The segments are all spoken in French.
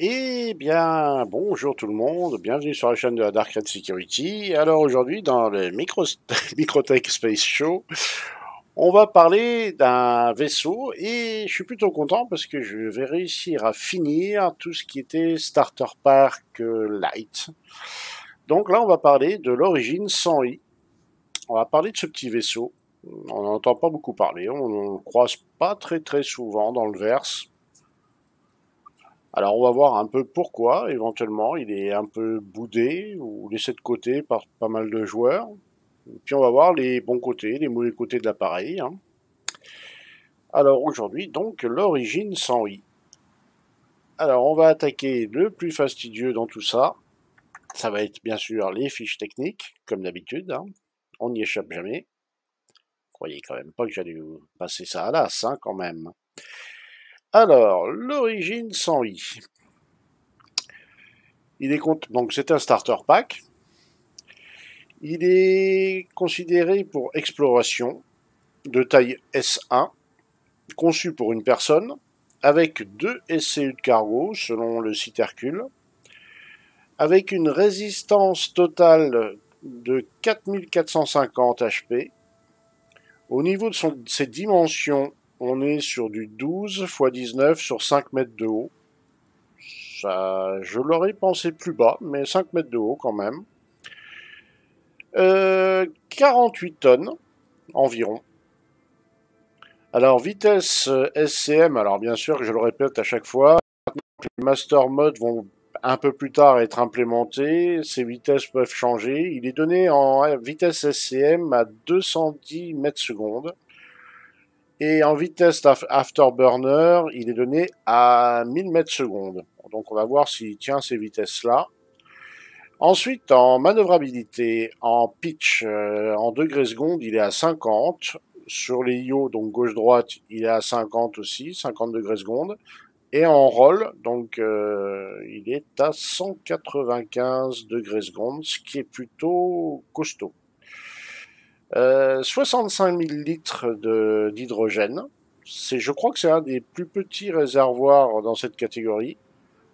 Eh bien, bonjour tout le monde, bienvenue sur la chaîne de la Dark Red Security. Alors aujourd'hui, dans le Microtech Space Show, on va parler d'un vaisseau et je suis plutôt content parce que je vais réussir à finir tout ce qui était Starter Pack Light. Donc là, on va parler de l'Origin 100i. On va parler de ce petit vaisseau. On n'entend pas beaucoup parler, on ne croise pas très souvent dans le verse. Alors on va voir un peu pourquoi, éventuellement, il est un peu boudé ou laissé de côté par pas mal de joueurs. Et puis on va voir les bons côtés, les mauvais côtés de l'appareil. Hein. Alors aujourd'hui, donc, l'Origin 100i. Alors on va attaquer le plus fastidieux dans tout ça. Ça va être bien sûr les fiches techniques, comme d'habitude. Hein. On n'y échappe jamais. Croyez quand même pas que j'allais passer ça à l'as, hein, quand même. Alors, l'Origin 100i. Il est donc c'est un starter pack. Il est considéré pour exploration de taille S1, conçu pour une personne, avec 2 SCU de cargo selon le site Hercule, avec une résistance totale de 4450 HP. Au niveau de ses dimensions, on est sur du 12 x 19 sur 5 mètres de haut. Ça, je l'aurais pensé plus bas, mais 5 mètres de haut quand même. 48 tonnes environ. Alors, vitesse SCM, alors bien sûr que je le répète à chaque fois, les master modes vont un peu plus tard être implémentés, ces vitesses peuvent changer. Il est donné en vitesse SCM à 210 mètres secondes. Et en vitesse afterburner, il est donné à 1000 mètres secondes. Donc on va voir s'il tient ces vitesses-là. Ensuite, en manœuvrabilité, en pitch, en degrés secondes, il est à 50. Sur les IO, donc gauche-droite, il est à 50 aussi, 50 degrés secondes. Et en roll, donc il est à 195 degrés secondes, ce qui est plutôt costaud. 65 000 litres d'hydrogène. Je crois que c'est un des plus petits réservoirs dans cette catégorie.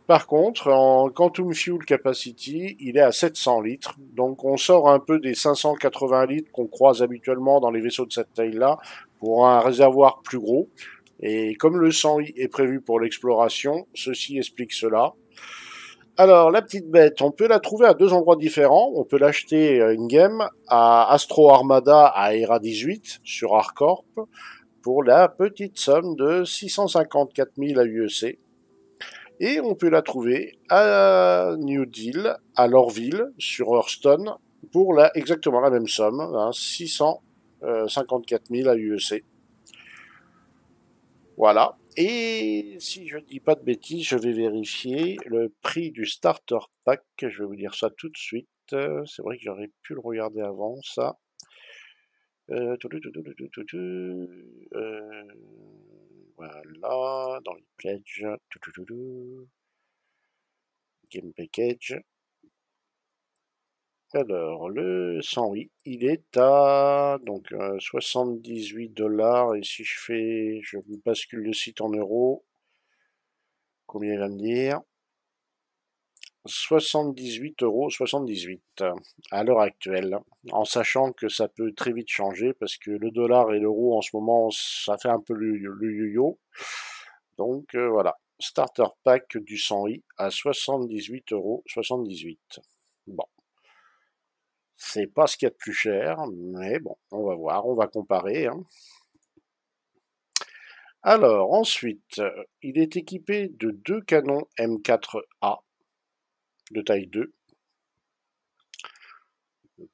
Par contre, en Quantum Fuel Capacity, il est à 700 litres. Donc on sort un peu des 580 litres qu'on croise habituellement dans les vaisseaux de cette taille-là pour un réservoir plus gros. Et comme le 100i est prévu pour l'exploration, ceci explique cela. Alors, la petite bête, on peut la trouver à 2 endroits différents. On peut l'acheter in-game à Astro Armada à Era 18 sur Arcorp pour la petite somme de 654 000 à UEC. Et on peut la trouver à New Deal à Lorville sur Hurston pour exactement la même somme, hein, 654 000 à UEC. Voilà. Et si je ne dis pas de bêtises, je vais vérifier le prix du Starter Pack. Je vais vous dire ça tout de suite. C'est vrai que j'aurais pu le regarder avant, ça. Voilà, dans les pledges. Game Package. Alors, le 100i, il est à donc, $78. Et si je bascule le site en euros, combien il va me dire? 78,78 € à l'heure actuelle. En sachant que ça peut très vite changer parce que le dollar et l'euro en ce moment, ça fait un peu le yo-yo. Donc voilà, starter pack du 100i à 78,78 €. Bon. C'est pas ce qu'il y a de plus cher, mais bon, on va voir, on va comparer. Hein. Alors, ensuite, il est équipé de 2 canons M4A de taille 2.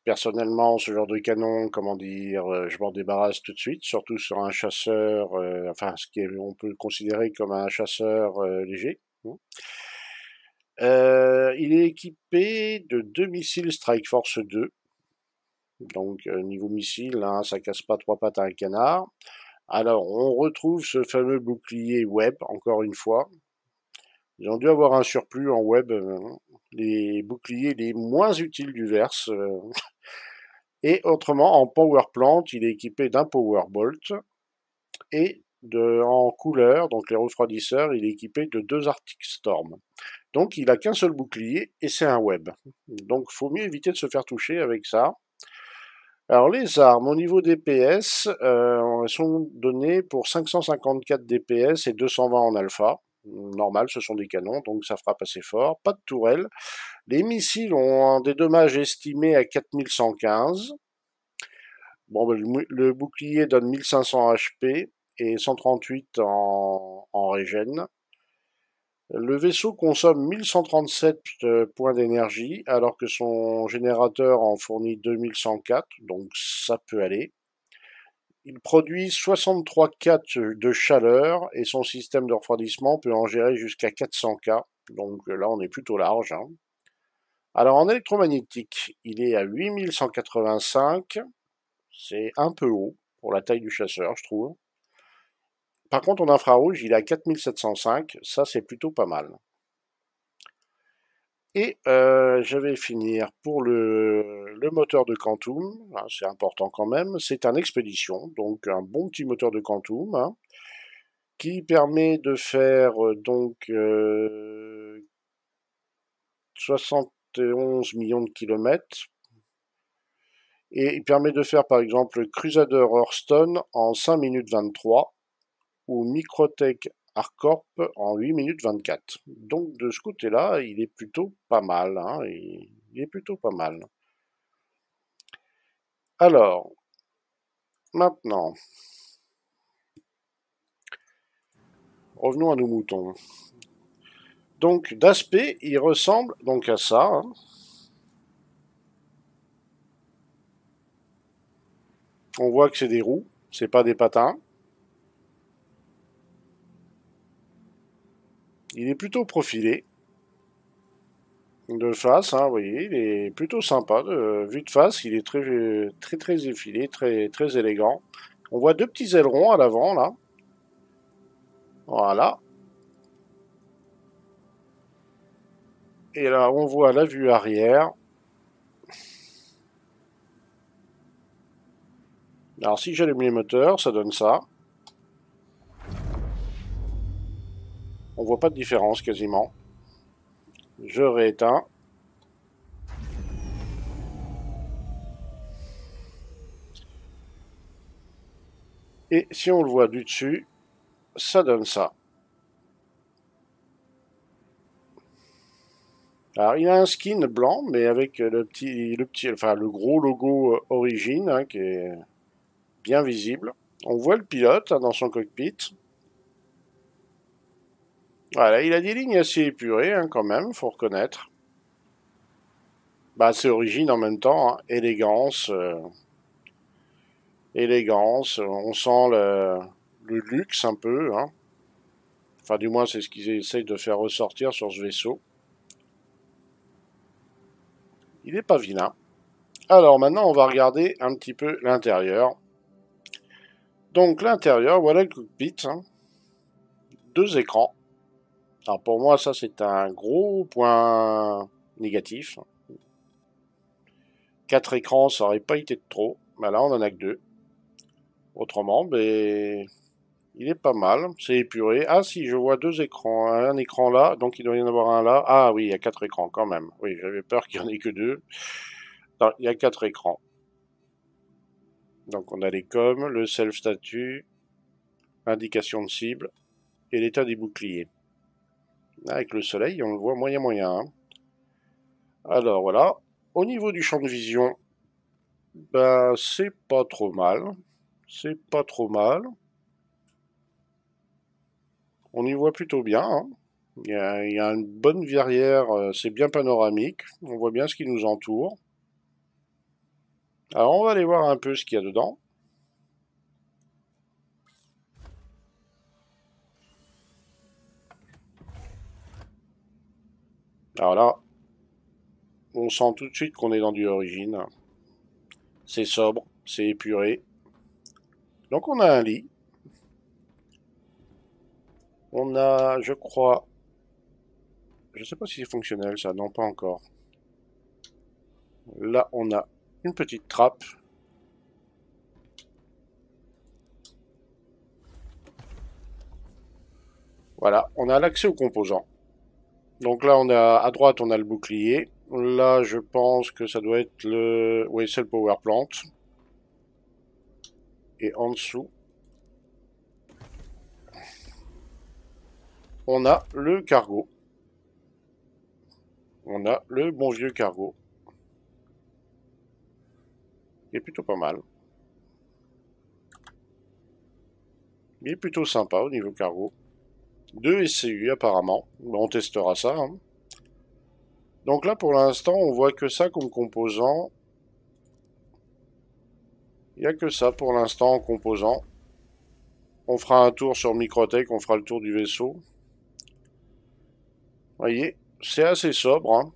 Personnellement, ce genre de canon, comment dire, je m'en débarrasse tout de suite, surtout sur un chasseur, enfin, ce qu'on peut considérer comme un chasseur léger. Il est équipé de 2 missiles Strike Force 2. Donc, niveau missile, hein, ça casse pas 3 pattes à un canard. Alors, on retrouve ce fameux bouclier Web, encore une fois. Ils ont dû avoir un surplus en Web. Les boucliers les moins utiles du verse. Et autrement, en Power Plant, il est équipé d'un Power Bolt et en couleur, donc les refroidisseurs, il est équipé de 2 Arctic Storm. Donc il n'a qu'un seul bouclier et c'est un web. Donc il faut mieux éviter de se faire toucher avec ça. Alors les armes, au niveau DPS, elles sont données pour 554 DPS et 220 en alpha. Normal, ce sont des canons, donc ça frappe assez fort. Pas de tourelle. Les missiles ont des dommages estimés à 4115. Bon, le bouclier donne 1500 HP et 138 en régène. Le vaisseau consomme 1137 points d'énergie, alors que son générateur en fournit 2104, donc ça peut aller. Il produit 63 K de chaleur et son système de refroidissement peut en gérer jusqu'à 400 K, donc là on est plutôt large, hein. Alors en électromagnétique, il est à 8185, c'est un peu haut pour la taille du chasseur, je trouve. Par contre, en infrarouge, il est à 4705, ça c'est plutôt pas mal. Et je vais finir pour le moteur de Quantum, hein, c'est important quand même, c'est un Expédition, donc un bon petit moteur de Quantum, hein, qui permet de faire donc 71 millions de kilomètres, et il permet de faire par exemple Crusader Hurston en 5 minutes 23, ou Microtech Arcorp en 8 minutes 24. Donc de ce côté-là, il est plutôt pas mal, hein, il est plutôt pas mal. Alors, maintenant, revenons à nos moutons. Donc d'aspect, il ressemble donc à ça, hein. On voit que c'est des roues, c'est pas des patins. Il est plutôt profilé, de face, hein, vous voyez, il est plutôt sympa, vu de face, il est très effilé, très élégant. On voit 2 petits ailerons à l'avant, là. Voilà. Et là, on voit la vue arrière. Alors, si j'allume les moteurs, ça donne ça. On voit pas de différence quasiment. Je rééteins. Et si on le voit du dessus, ça donne ça. Alors il a un skin blanc, mais avec le gros logo Origin, hein, qui est bien visible. On voit le pilote, hein, dans son cockpit. Voilà, il a des lignes assez épurées, hein, quand même, faut reconnaître. Bah, c'est Origin en même temps, hein. Élégance, élégance, on sent le luxe un peu, hein. Enfin, du moins, c'est ce qu'ils essayent de faire ressortir sur ce vaisseau. Il n'est pas vilain. Alors, maintenant, on va regarder un petit peu l'intérieur. Donc, l'intérieur, voilà le cockpit, hein. 2 écrans. Alors pour moi, ça c'est un gros point négatif. 4 écrans, ça n'aurait pas été de trop. Mais là, on en a que 2. Autrement, ben, il est pas mal. C'est épuré. Ah si, je vois 2 écrans. Un écran là, donc il doit y en avoir un là. Ah oui, il y a 4 écrans quand même. Oui, j'avais peur qu'il n'y en ait que 2. Non, il y a 4 écrans. Donc on a les coms, le self-statut, indication de cible et l'état des boucliers. Avec le soleil, on le voit moyen, hein. Alors voilà, au niveau du champ de vision, ben, c'est pas trop mal. C'est pas trop mal. On y voit plutôt bien, hein. Il y a une bonne verrière, c'est bien panoramique. On voit bien ce qui nous entoure. Alors on va aller voir un peu ce qu'il y a dedans. Alors là, on sent tout de suite qu'on est dans du Origin. C'est sobre, c'est épuré. Donc on a un lit. On a, je crois... Je sais pas si c'est fonctionnel ça, non pas encore. Là on a une petite trappe. Voilà, on a l'accès aux composants. Donc là, on a à droite, on a le bouclier. Là, je pense que ça doit être le... Oui, c'est le power plant. Et en dessous, on a le cargo. On a le bon vieux cargo. Il est plutôt pas mal. Il est plutôt sympa au niveau cargo. 2 SCU apparemment. On testera ça. Hein. Donc là pour l'instant on voit que ça comme composant. Il n'y a que ça pour l'instant en composant. On fera un tour sur Microtech, on fera le tour du vaisseau. Vous voyez, c'est assez sobre. Hein.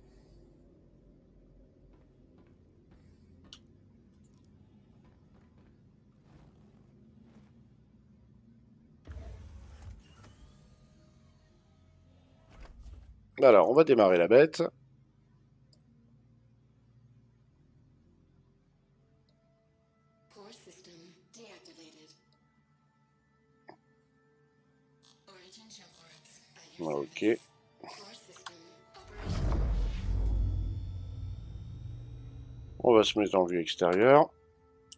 Alors, on va démarrer la bête. Ok. On va se mettre en vue extérieure.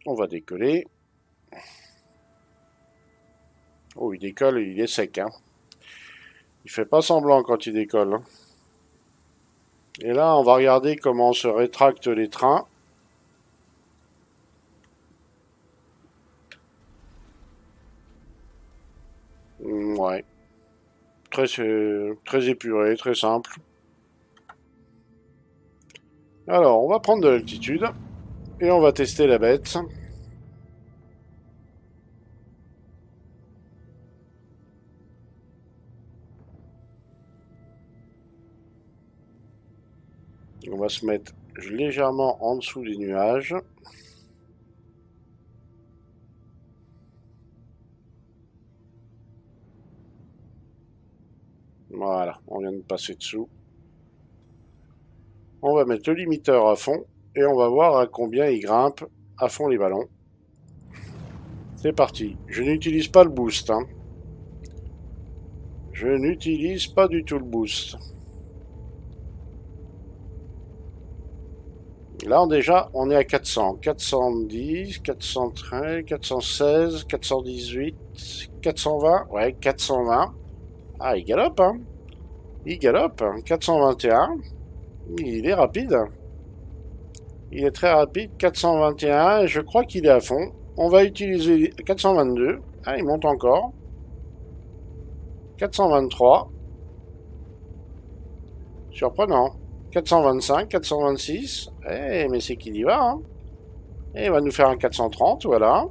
On va décoller. Oh, il décolle, il est sec, hein. Il fait pas semblant quand il décolle. Et là, on va regarder comment se rétractent les trains. Ouais. Très épuré, très simple. Alors, on va prendre de l'altitude. Et on va tester la bête. On va se mettre légèrement en dessous des nuages. Voilà, on vient de passer dessous. On va mettre le limiteur à fond et on va voir à combien il grimpe à fond les ballons. C'est parti. Je n'utilise pas le boost. Hein. Je n'utilise pas du tout le boost. Là, déjà, on est à 400, 410, 413, 416, 418, 420, ouais, 420. Ah, il galope, hein. Il galope, 421. Il est rapide. Il est très rapide, 421, je crois qu'il est à fond. On va utiliser 422. Ah, il monte encore. 423. Surprenant. 425, 426, eh, mais c'est qu'il y va, hein. Et il va nous faire un 430, voilà.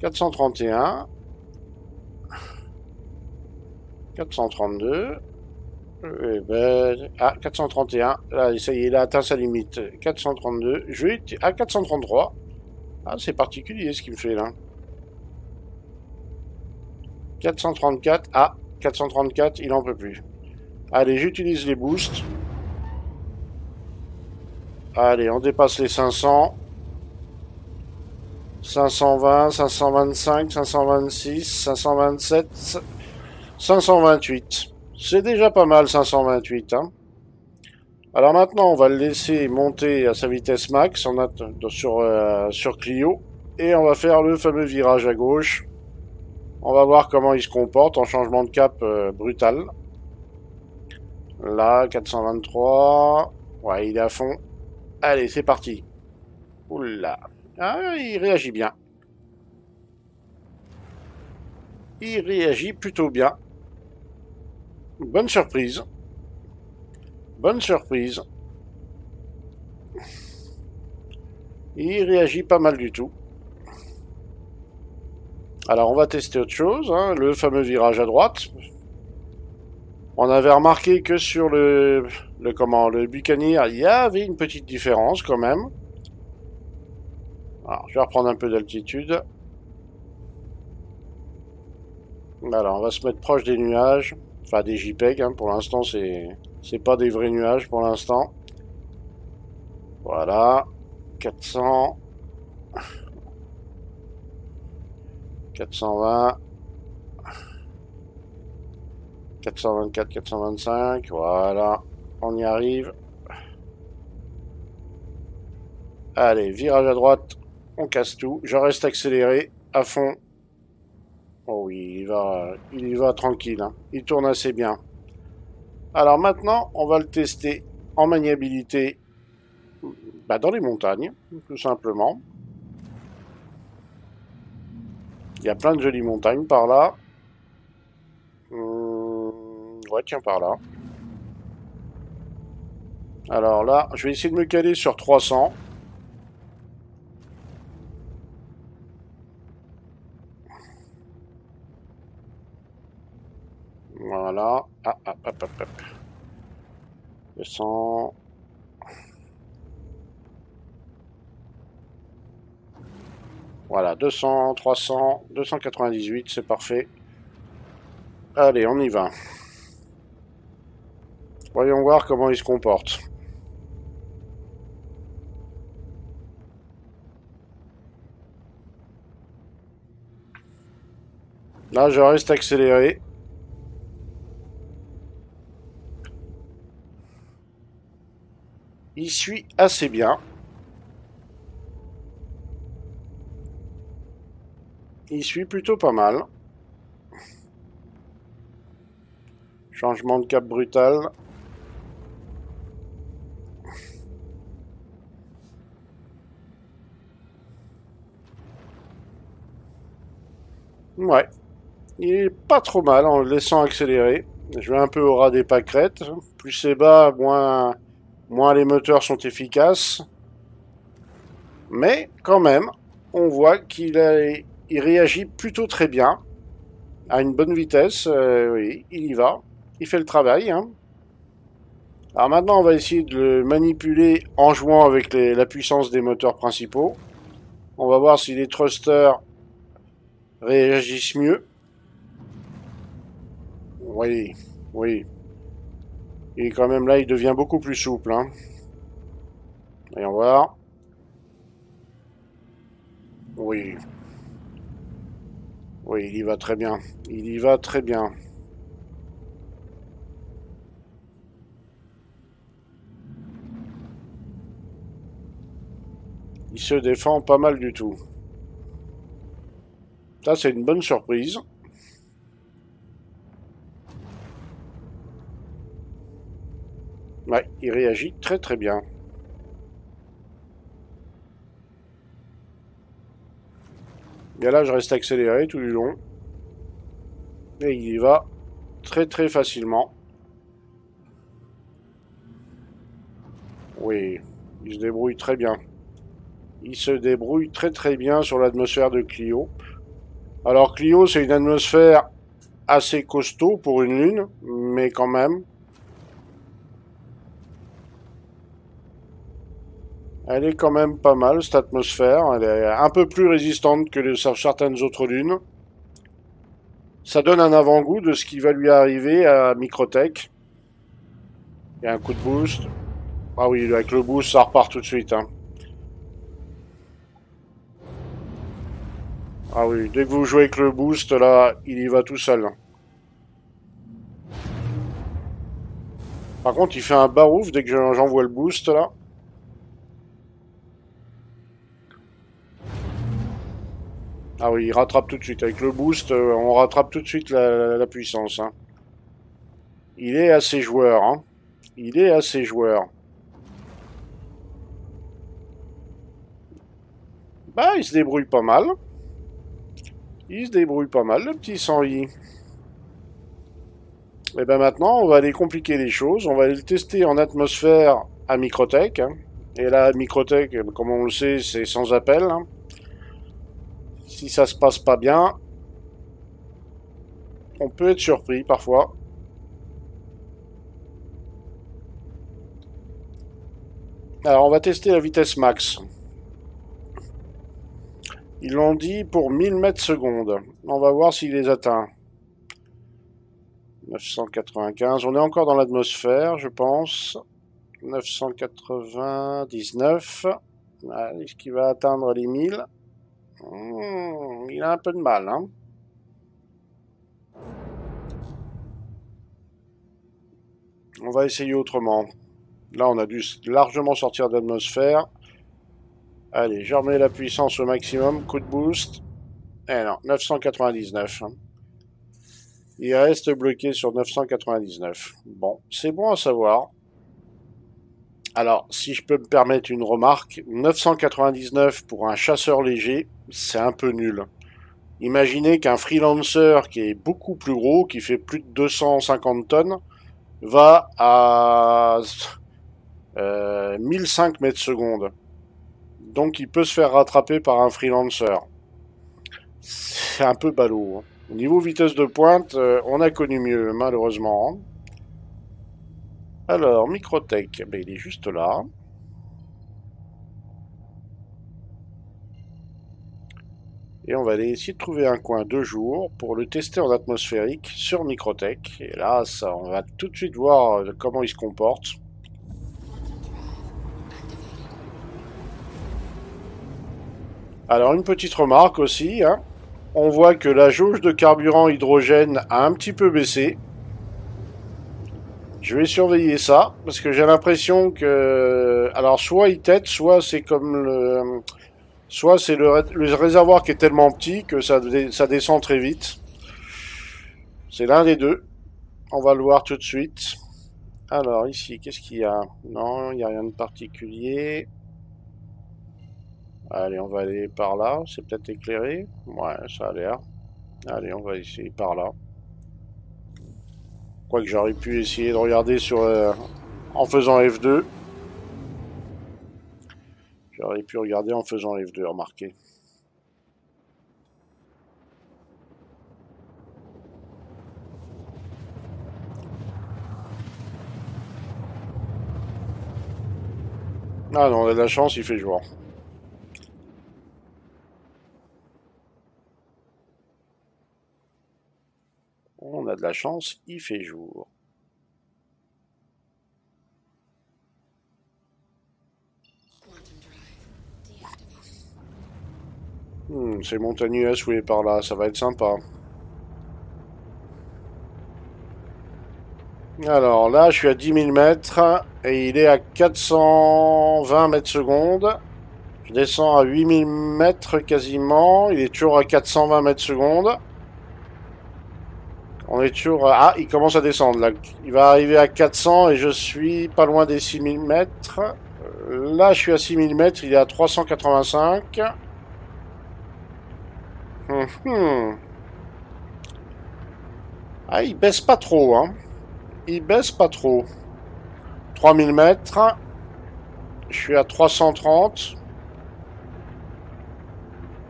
431. 432. Eh ben... Ah, 431. Là, ça y est, il a atteint sa limite. 432. Je vais... Ah, 433. Ah, c'est particulier ce qu'il me fait, là. 434. Ah, 434, il n'en peut plus. Allez, j'utilise les boosts. Allez, on dépasse les 500. 520, 525, 526, 527, 528. C'est déjà pas mal, 528. Hein. Alors maintenant, on va le laisser monter à sa vitesse max sur Clio. Et on va faire le fameux virage à gauche. On va voir comment il se comporte en changement de cap brutal. Là, 423. Ouais, il est à fond. Allez, c'est parti. Oula. Ah, il réagit bien. Il réagit plutôt bien. Bonne surprise. Bonne surprise. Il réagit pas mal du tout. Alors, on va tester autre chose, hein, le fameux virage à droite. On avait remarqué que sur le Buccaneer, il y avait une petite différence quand même. Alors, je vais reprendre un peu d'altitude. Voilà, on va se mettre proche des nuages. Enfin, des JPEG, hein, pour l'instant, c'est pas des vrais nuages pour l'instant. Voilà. 400. 420. 424, 425, voilà, on y arrive. Allez, virage à droite, on casse tout. Je reste accéléré, à fond. Oh oui, il y va tranquille, hein. Il tourne assez bien. Alors maintenant, on va le tester en maniabilité dans les montagnes, tout simplement. Il y a plein de jolies montagnes par là. Ouais, tiens, par là. Alors là, je vais essayer de me caler sur 300. Voilà. Ah, hop, hop, hop, hop. 200. Voilà, 200, 300, 298, c'est parfait. Allez, on y va. Voyons voir comment il se comporte. Là, je reste accéléré. Il suit assez bien. Il suit plutôt pas mal. Changement de cap brutal. Ouais. Il est pas trop mal en le laissant accélérer. Je vais un peu au ras des pâquerettes. Plus c'est bas, moins les moteurs sont efficaces. Mais quand même, on voit qu'il réagit plutôt très bien, à une bonne vitesse, oui, il y va, il fait le travail. Hein. Alors maintenant, on va essayer de le manipuler en jouant avec la puissance des moteurs principaux. On va voir si les thrusters réagissent mieux. Oui, oui. Et quand même là, il devient beaucoup plus souple. Hein. Voyons voir. Oui. Oui, il y va très bien. Il y va très bien. Il se défend pas mal du tout. Ça, c'est une bonne surprise. Ouais, il réagit très très bien. Et là, je reste accéléré tout du long. Et il y va très très facilement. Oui, il se débrouille très bien. Il se débrouille très très bien sur l'atmosphère de Clio. Alors Clio, c'est une atmosphère assez costaud pour une lune, mais quand même. Elle est quand même pas mal, cette atmosphère. Elle est un peu plus résistante que certaines autres lunes. Ça donne un avant-goût de ce qui va lui arriver à Microtech. Il y a un coup de boost. Ah oui, avec le boost, ça repart tout de suite. Hein. Ah oui, dès que vous jouez avec le boost, là, il y va tout seul. Par contre, il fait un barouf dès que j'envoie le boost, là. Ah oui, il rattrape tout de suite. Avec le boost, on rattrape tout de suite la puissance. Hein. Il est assez joueur. Hein. Il est assez joueur. Bah, il se débrouille pas mal. Il se débrouille pas mal, le petit Sanyi. Et ben maintenant, on va aller compliquer les choses. On va aller le tester en atmosphère à Microtech. Hein. Et là, Microtech, comme on le sait, c'est sans appel. Hein. Si ça se passe pas bien, on peut être surpris parfois. Alors on va tester la vitesse max. Ils l'ont dit pour 1000 mètres secondes. On va voir s'il les atteint. 995, on est encore dans l'atmosphère je pense. 999, est-ce qu'il va atteindre les 1000 ? Il a un peu de mal, hein. On va essayer autrement. Là, on a dû largement sortir de l'atmosphère. Allez, je remets la puissance au maximum. Coup de boost. Alors, 999. Il reste bloqué sur 999. Bon, c'est bon à savoir. Alors, si je peux me permettre une remarque, 999 pour un chasseur léger, c'est un peu nul. Imaginez qu'un freelancer qui est beaucoup plus gros, qui fait plus de 250 tonnes, va à 1005 mètres secondes. Donc il peut se faire rattraper par un freelancer. C'est un peu ballot. Au niveau vitesse de pointe, on a connu mieux, malheureusement. Alors, Microtech, ben, il est juste là. Et on va aller essayer de trouver un coin 2 jours pour le tester en atmosphérique sur Microtech. Et là, ça, on va tout de suite voir comment il se comporte. Alors, une petite remarque aussi, hein. On voit que la jauge de carburant hydrogène a un petit peu baissé. Je vais surveiller ça, parce que j'ai l'impression que... Alors, soit il tète, soit c'est comme le... Soit c'est le réservoir qui est tellement petit que ça descend très vite. C'est l'un des deux. On va le voir tout de suite. Alors, ici, qu'est-ce qu'il y a? Non, il n'y a rien de particulier. Allez, on va aller par là. C'est peut-être éclairé. Ouais, ça a l'air. Allez, on va essayer par là. Quoique j'aurais pu essayer de regarder sur en faisant F2. J'aurais pu regarder en faisant F2, remarquez. Ah non, on a de la chance, il fait jour. On a de la chance, il fait jour. C'est montagneux à souhait par là, ça va être sympa. Alors là, je suis à 10 000 mètres et il est à 420 mètres secondes. Je descends à 8 000 mètres quasiment, il est toujours à 420 mètres secondes. On est toujours à... Ah, il commence à descendre là. Il va arriver à 400 et je suis pas loin des 6 000 mètres. Là, je suis à 6 000 mètres, il est à 385. Ah, il baisse pas trop, hein. Il baisse pas trop. 3000 mètres. Je suis à 330.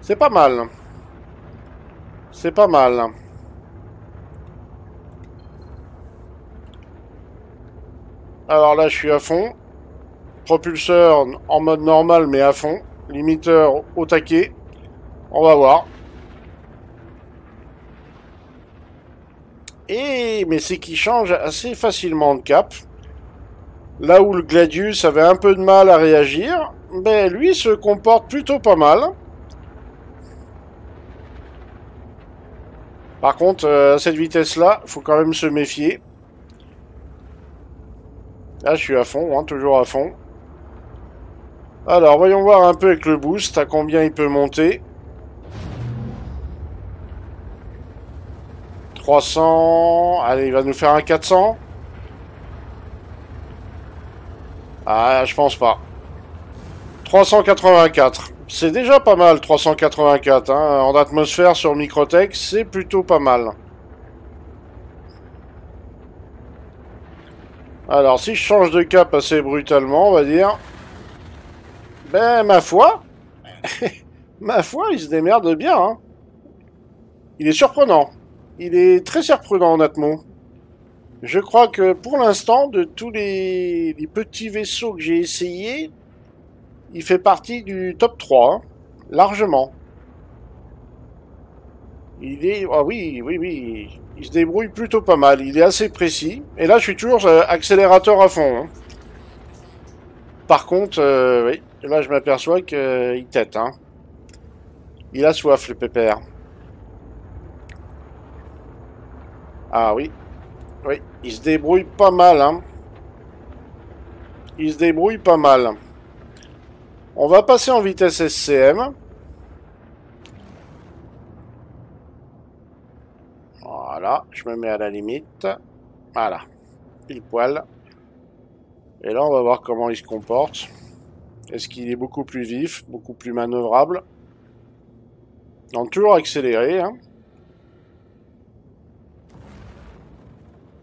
C'est pas mal. C'est pas mal. Alors là, je suis à fond. Propulseur en mode normal, mais à fond. Limiteur au taquet. On va voir. Et, mais c'est qu'il change assez facilement de cap. Là où le Gladius avait un peu de mal à réagir, mais lui se comporte plutôt pas mal. Par contre, à cette vitesse-là, il faut quand même se méfier. Là, je suis à fond, hein, toujours à fond. Alors, voyons voir un peu avec le boost, à combien il peut monter. 300... Allez, il va nous faire un 400. Ah, je pense pas. 384. C'est déjà pas mal, 384. Hein. En atmosphère sur Microtech, c'est plutôt pas mal. Alors, si je change de cap assez brutalement, on va dire... Ben, ma foi... ma foi, il se démerde bien. Hein. Il est surprenant. Il est très surprenant en atmo. Je crois que pour l'instant, de tous les petits vaisseaux que j'ai essayés, il fait partie du top 3, hein, largement. Il est... Ah oui, oui, oui, il se débrouille plutôt pas mal, il est assez précis. Et là, je suis toujours accélérateur à fond. Hein. Par contre, oui, là, je m'aperçois qu'il tète. Hein. Il a soif, le pépère. Ah oui, oui, il se débrouille pas mal, hein. il se débrouille pas mal. On va passer en vitesse SCM. Voilà, je me mets à la limite. Voilà, pile poil. Et là, on va voir comment il se comporte. Est-ce qu'il est beaucoup plus vif, beaucoup plus manœuvrable? Donc toujours accéléré. Hein.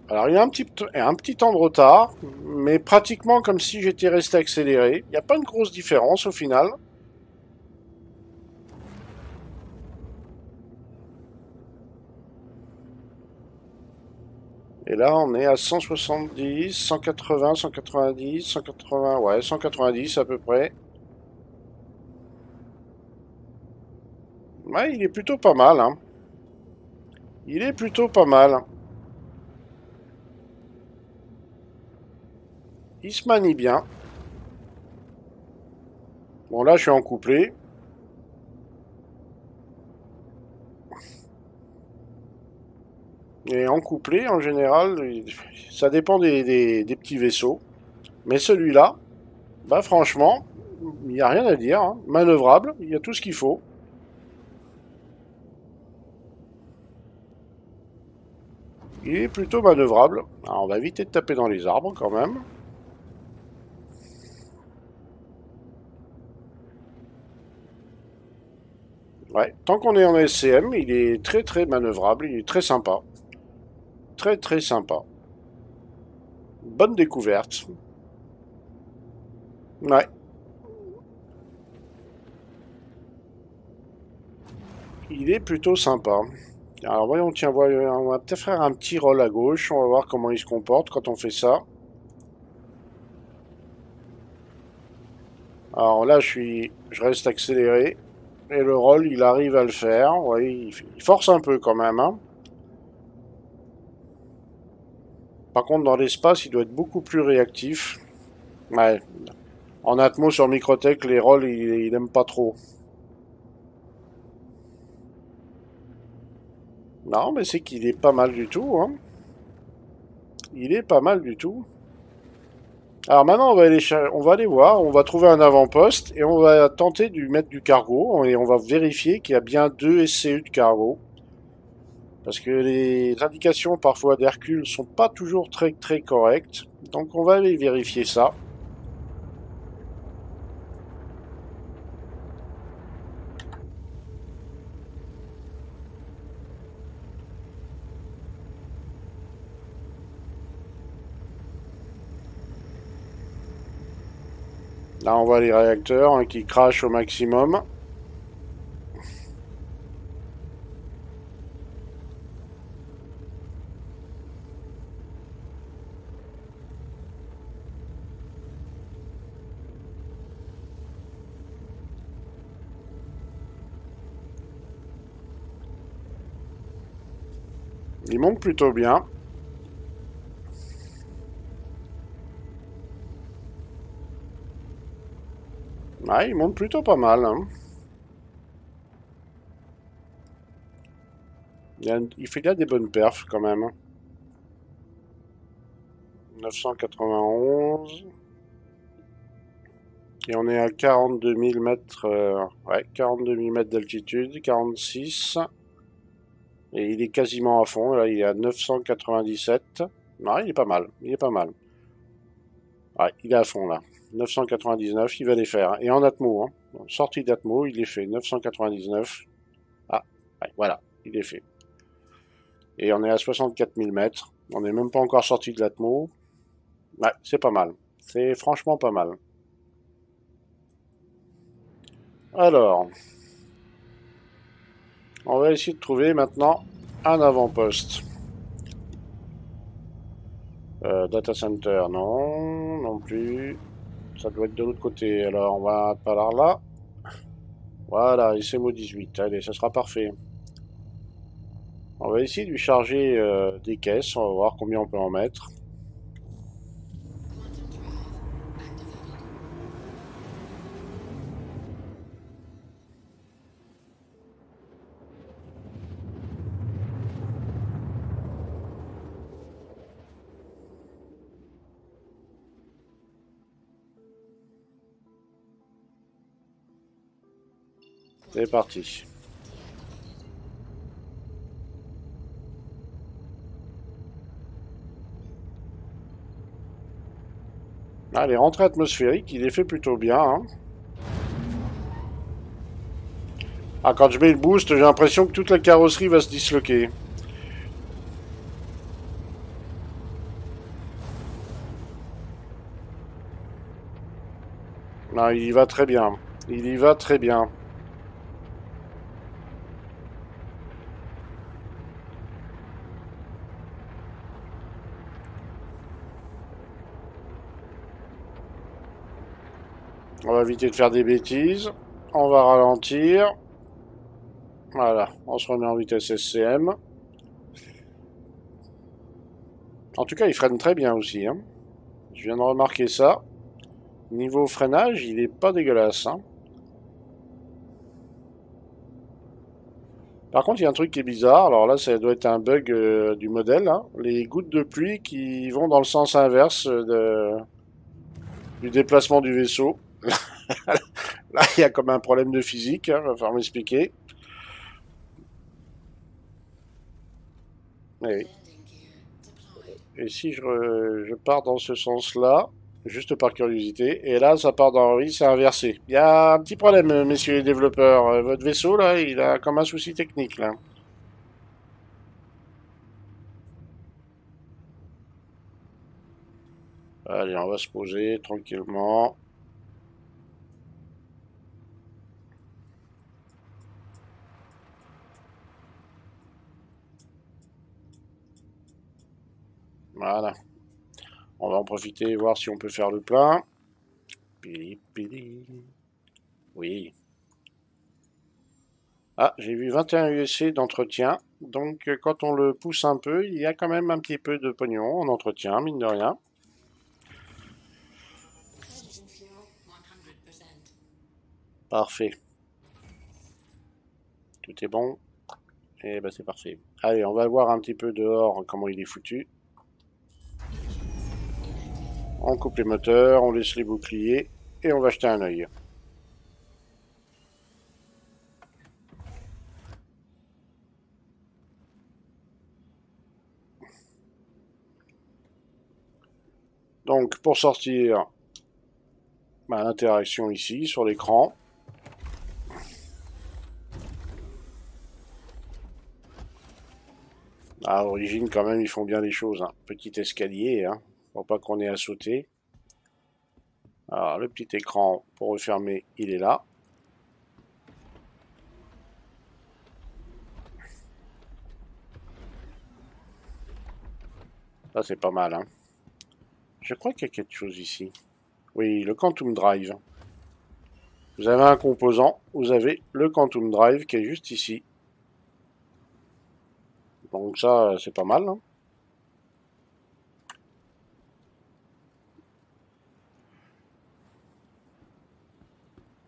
Alors il y a un petit temps de retard, mais pratiquement comme si j'étais resté accéléré. Il n'y a pas une grosse différence au final. Et là on est à 170, 180, 190, 180, ouais 190 à peu près. Ouais, il est plutôt pas mal. Hein. Il est plutôt pas mal. Il se manie bien. Bon, là, je suis en couplé. Et en couplé, en général, ça dépend des petits vaisseaux. Mais celui-là, bah franchement, il n'y a rien à dire. Hein. Manœuvrable, il y a tout ce qu'il faut. Il est plutôt manœuvrable. Alors, on va éviter de taper dans les arbres, quand même. Ouais, tant qu'on est en SCM, il est très très manœuvrable, il est très sympa. Très très sympa. Bonne découverte. Ouais. Il est plutôt sympa. Alors voyons, tiens, on va peut-être faire un petit roll à gauche, on va voir comment il se comporte quand on fait ça. Alors là, je reste accéléré. Et le roll, il arrive à le faire. Ouais, il force un peu quand même. Hein. Par contre, dans l'espace, il doit être beaucoup plus réactif. Ouais. En atmo sur Microtech, les rolls, il n'aime pas trop. Non, mais c'est qu'il est pas mal du tout. Hein. Il est pas mal du tout. Alors maintenant, on va aller voir, on va trouver un avant-poste et on va tenter de mettre du cargo et on va vérifier qu'il y a bien 2 SCU de cargo. Parce que les indications parfois d'Hercule ne sont pas toujours très très correctes. Donc on va aller vérifier ça. Là, on voit les réacteurs hein, qui crachent au maximum. Ils montent plutôt bien. Ah, il monte plutôt pas mal. Hein. Il fait là des bonnes perfs quand même. 991. Et on est à 42 000 mètres, ouais, 42 000 mètres d'altitude, 46. Et il est quasiment à fond. Là, il est à 997. Ah, il est pas mal. Il est pas mal. Ouais, il est à fond là. 999, il va les faire. Et en atmo, hein. Sortie d'atmo, il les fait. 999. Ah, ouais, voilà, il est fait. Et on est à 64 000 mètres. On n'est même pas encore sorti de l'atmo. Ouais, c'est pas mal. C'est franchement pas mal. Alors, on va essayer de trouver maintenant un avant-poste. Data center, non, non plus. Ça doit être de l'autre côté, alors on va par là. Voilà, SMO18, allez, ça sera parfait. On va essayer de lui charger des caisses, on va voir combien on peut en mettre. C'est parti. Ah, les rentrées atmosphériques, il les fait plutôt bien. Hein. Ah, quand je mets le boost, j'ai l'impression que toute la carrosserie va se disloquer. Non, il y va très bien. Il y va très bien. On va éviter de faire des bêtises. On va ralentir. Voilà, on se remet en vitesse SCM. En tout cas, il freine très bien aussi. Hein. Je viens de remarquer ça. Niveau freinage, il n'est pas dégueulasse. Hein. Par contre, il y a un truc qui est bizarre. Alors là, ça doit être un bug du modèle. Hein. Les gouttes de pluie qui vont dans le sens inverse du déplacement du vaisseau. Là, il y a comme un problème de physique. Hein, il va falloir m'expliquer. Oui. Et si je pars dans ce sens-là, juste par curiosité, et là, ça part dans... Oui, c'est inversé. Il y a un petit problème, messieurs les développeurs. Votre vaisseau, là, il a comme un souci technique, là. Allez, on va se poser tranquillement. Voilà. On va en profiter et voir si on peut faire le plein. Pili, pili. Oui. Ah, j'ai vu 21 UEC d'entretien. Donc, quand on le pousse un peu, il y a quand même un petit peu de pognon en entretien, mine de rien. Parfait. Tout est bon. Et ben, c'est parfait. Allez, on va voir un petit peu dehors comment il est foutu. On coupe les moteurs, on laisse les boucliers et on va jeter un œil. Donc pour sortir, bah, l'interaction ici sur l'écran. À Origin quand même ils font bien les choses, hein. Petit escalier. Hein. Pour pas qu'on ait à sauter. Alors, le petit écran pour refermer, il est là. Ça, c'est pas mal. Hein. Je crois qu'il y a quelque chose ici. Oui, le Quantum Drive. Vous avez un composant, vous avez le Quantum Drive qui est juste ici. Donc ça, c'est pas mal. Hein.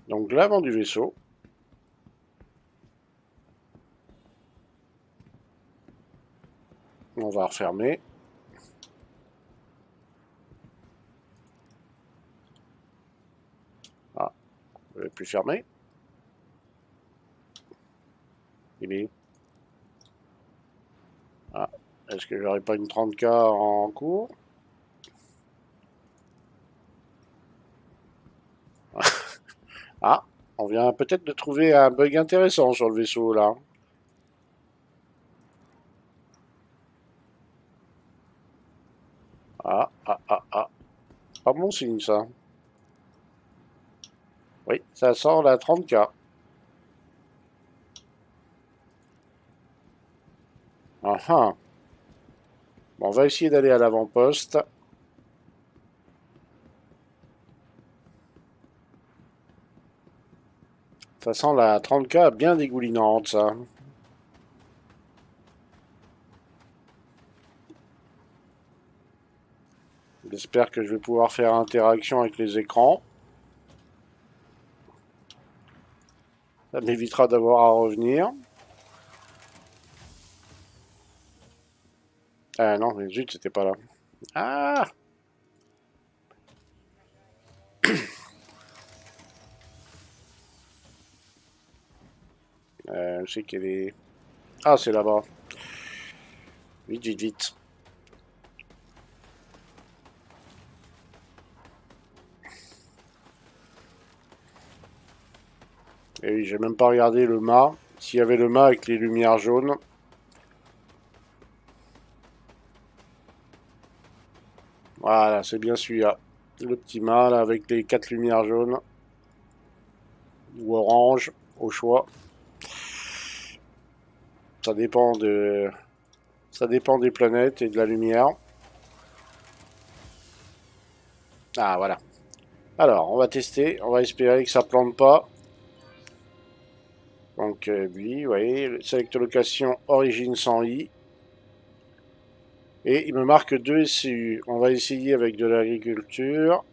Donc l'avant du vaisseau. On va refermer. Ah, je ne vais plus fermer. Ah, est-ce que j'aurais pas une 30K en cours? Ah, on vient peut-être de trouver un bug intéressant sur le vaisseau, là. Ah, ah, ah, ah. Pas bon signe, ça. Oui, ça sort la 30K. Ah, ah. Bon, on va essayer d'aller à l'avant-poste. Ça sent la 30K bien dégoulinante, ça. J'espère que je vais pouvoir faire interaction avec les écrans. Ça m'évitera d'avoir à revenir. Ah non, mais zut, c'était pas là. Ah! Je sais qu'elle est... Ah, c'est là-bas. Vite, vite, vite. Et oui, j'ai même pas regardé le mât. S'il y avait le mât avec les lumières jaunes. Voilà, c'est bien celui-là. Le petit mât, là, avec les 4 lumières jaunes. Ou orange, au choix. Ça dépend de... Ça dépend des planètes et de la lumière. Ah, voilà. Alors, on va tester. On va espérer que ça plante pas. Donc, lui, vous voyez, Select Location Origin 100i. Et il me marque 2 SCU. On va essayer avec de l'agriculture.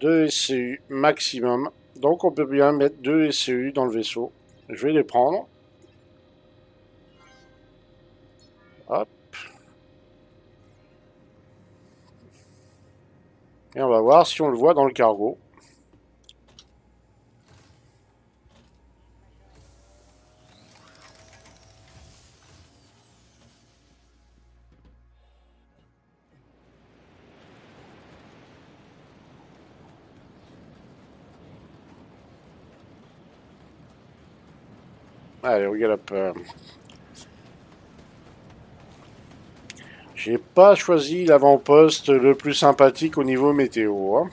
2 SCU maximum. Donc, on peut bien mettre 2 SCU dans le vaisseau. Je vais les prendre. Hop. Et on va voir si on le voit dans le cargo. Allez, regarde un peu. J'ai pas choisi l'avant-poste le plus sympathique au niveau météo. Hein.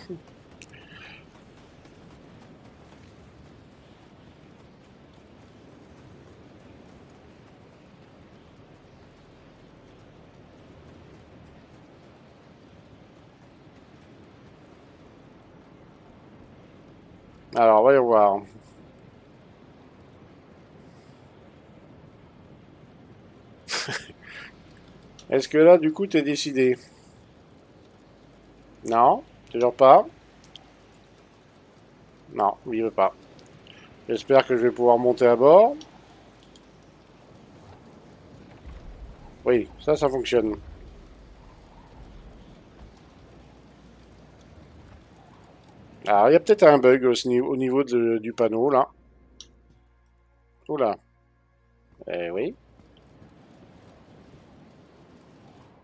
Alors, voyons voir. Est-ce que là, du coup, t'es décidé? Non, toujours pas. Non, il veut pas. J'espère que je vais pouvoir monter à bord. Oui, ça, ça fonctionne. Alors, il y a peut-être un bug au niveau du panneau, là. Oula. Eh oui.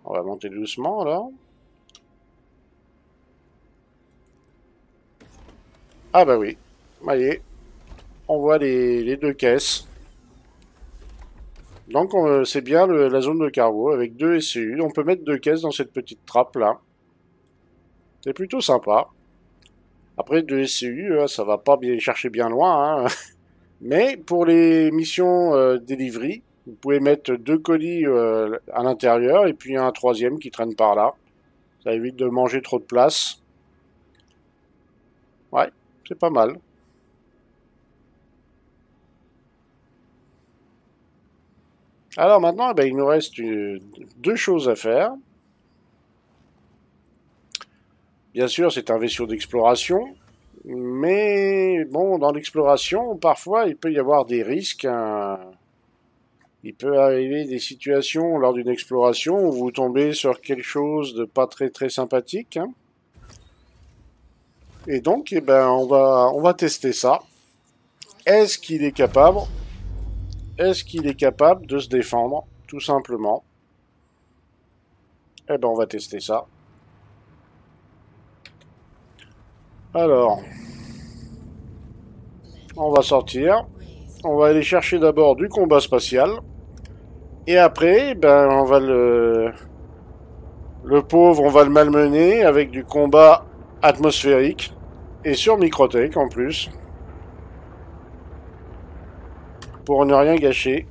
On va monter doucement, là. Ah bah oui. Voyez. On voit les 2 caisses. Donc, c'est bien la zone de cargo avec 2 SCU. On peut mettre 2 caisses dans cette petite trappe-là. C'est plutôt sympa. Après, 2 SCU, ça va pas bien chercher bien loin. Hein. Mais pour les missions delivery, vous pouvez mettre 2 colis à l'intérieur et puis un troisième qui traîne par là. Ça évite de manger trop de place. Ouais, c'est pas mal. Alors maintenant, eh bien, il nous reste 2 choses à faire. Bien sûr, c'est un vaisseau d'exploration. Mais bon, dans l'exploration, parfois, il peut y avoir des risques... Hein. Il peut arriver des situations lors d'une exploration où vous tombez sur quelque chose de pas très sympathique. Hein. Et donc, eh ben, on va tester ça. Est-ce qu'il est capable de se défendre, tout simplement? Eh ben, on va tester ça. Alors, on va sortir. On va aller chercher d'abord du combat spatial. Et après, ben, on va le pauvre, on va le malmener avec du combat atmosphérique. Et sur Microtech, en plus. Pour ne rien gâcher.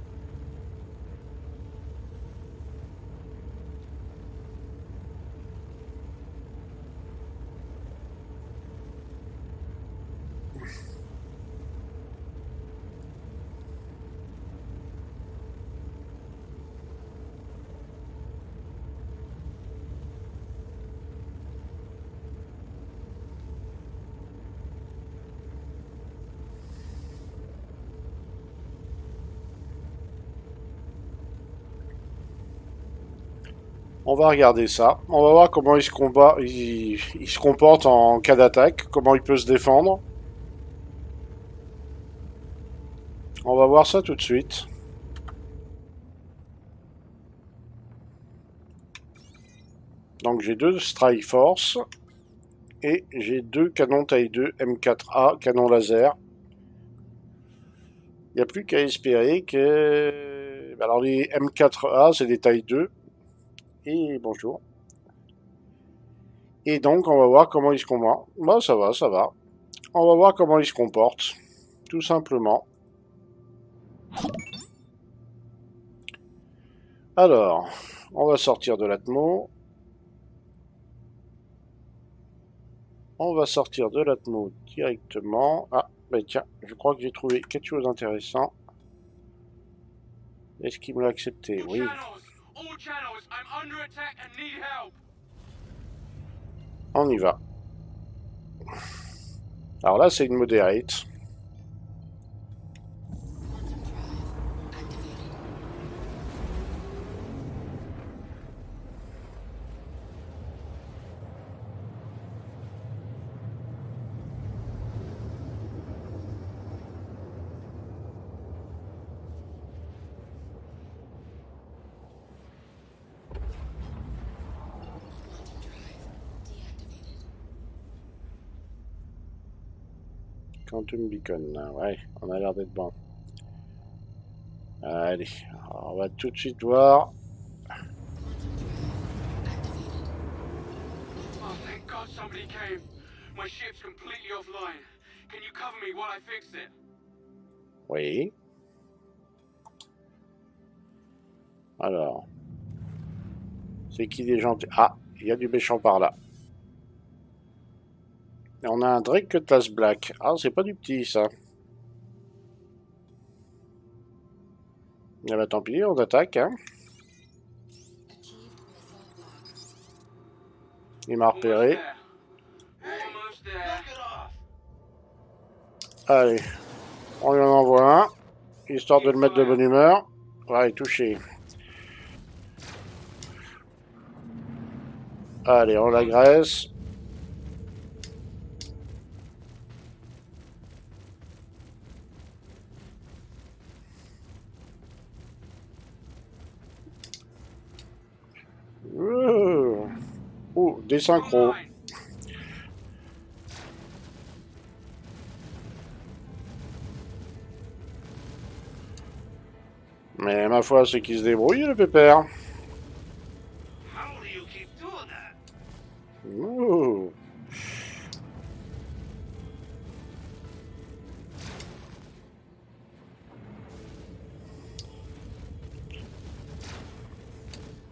On va regarder ça. On va voir comment il se comporte en cas d'attaque, comment il peut se défendre. On va voir ça tout de suite. Donc j'ai deux Strike Force et j'ai deux canons taille 2 M4A, canon laser. Il n'y a plus qu'à espérer que... Alors les M4A c'est des taille 2. Et bonjour. Et donc on va voir comment ils se comportent. Bah ça va, ça va. On va voir comment ils se comportent. Tout simplement. Alors, on va sortir de l'atmo. On va sortir de l'atmo directement. Ah, bah tiens, je crois que j'ai trouvé quelque chose d'intéressant. Est-ce qu'il me l'a accepté? Oui. On y va. Alors là, c'est une moderate. Quantum Beacon, ouais, on a l'air d'être bon. Allez, on va tout de suite voir. Oui. Alors, c'est qui des gens? Ah, il y a du méchant par là. On a un Drake Cutlass Black. Ah, c'est pas du petit, ça. Eh ben, tant pis, on attaque, hein. Il m'a repéré. Allez, on lui en envoie un, histoire de le mettre de bonne humeur. Ouais, il est touché. Allez, on l'agresse. Oh, des synchros. Mais ma foi, c'est qu'il se débrouille, le pépère. Oh.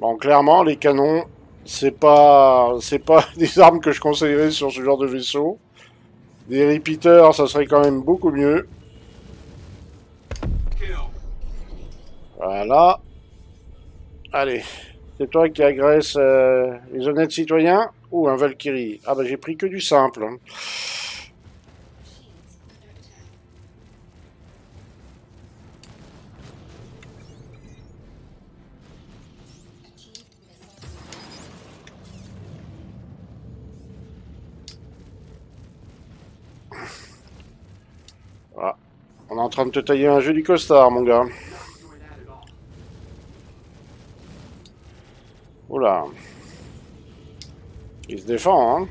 Bon, clairement, les canons, c'est pas des armes que je conseillerais sur ce genre de vaisseau. Des repeaters, ça serait quand même beaucoup mieux. Voilà. Allez, c'est toi qui agresse les honnêtes citoyens ou un Valkyrie? Ah bah j'ai pris que du simple. On est en train de te tailler un joli costard, mon gars. Oula. Il se défend, hein.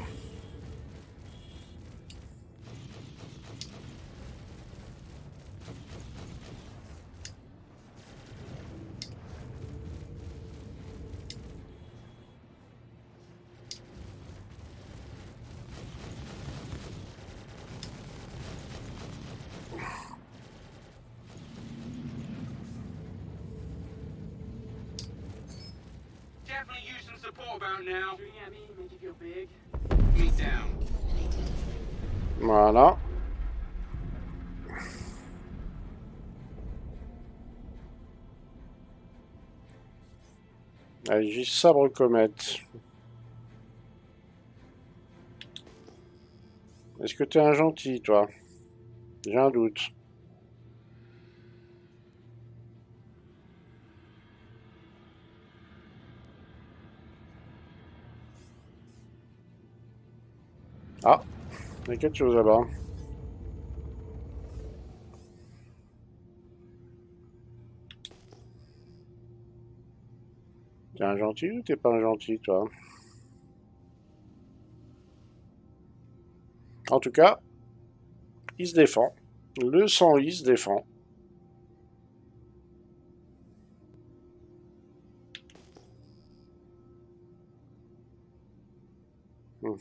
Voilà. Allez, j'ai sabre comète. Est-ce que t'es un gentil, toi? J'ai un doute. Ah, il y a quelque chose là-bas. T'es un gentil ou t'es pas un gentil, toi? En tout cas, il se défend. Le 100i se défend. Mmh.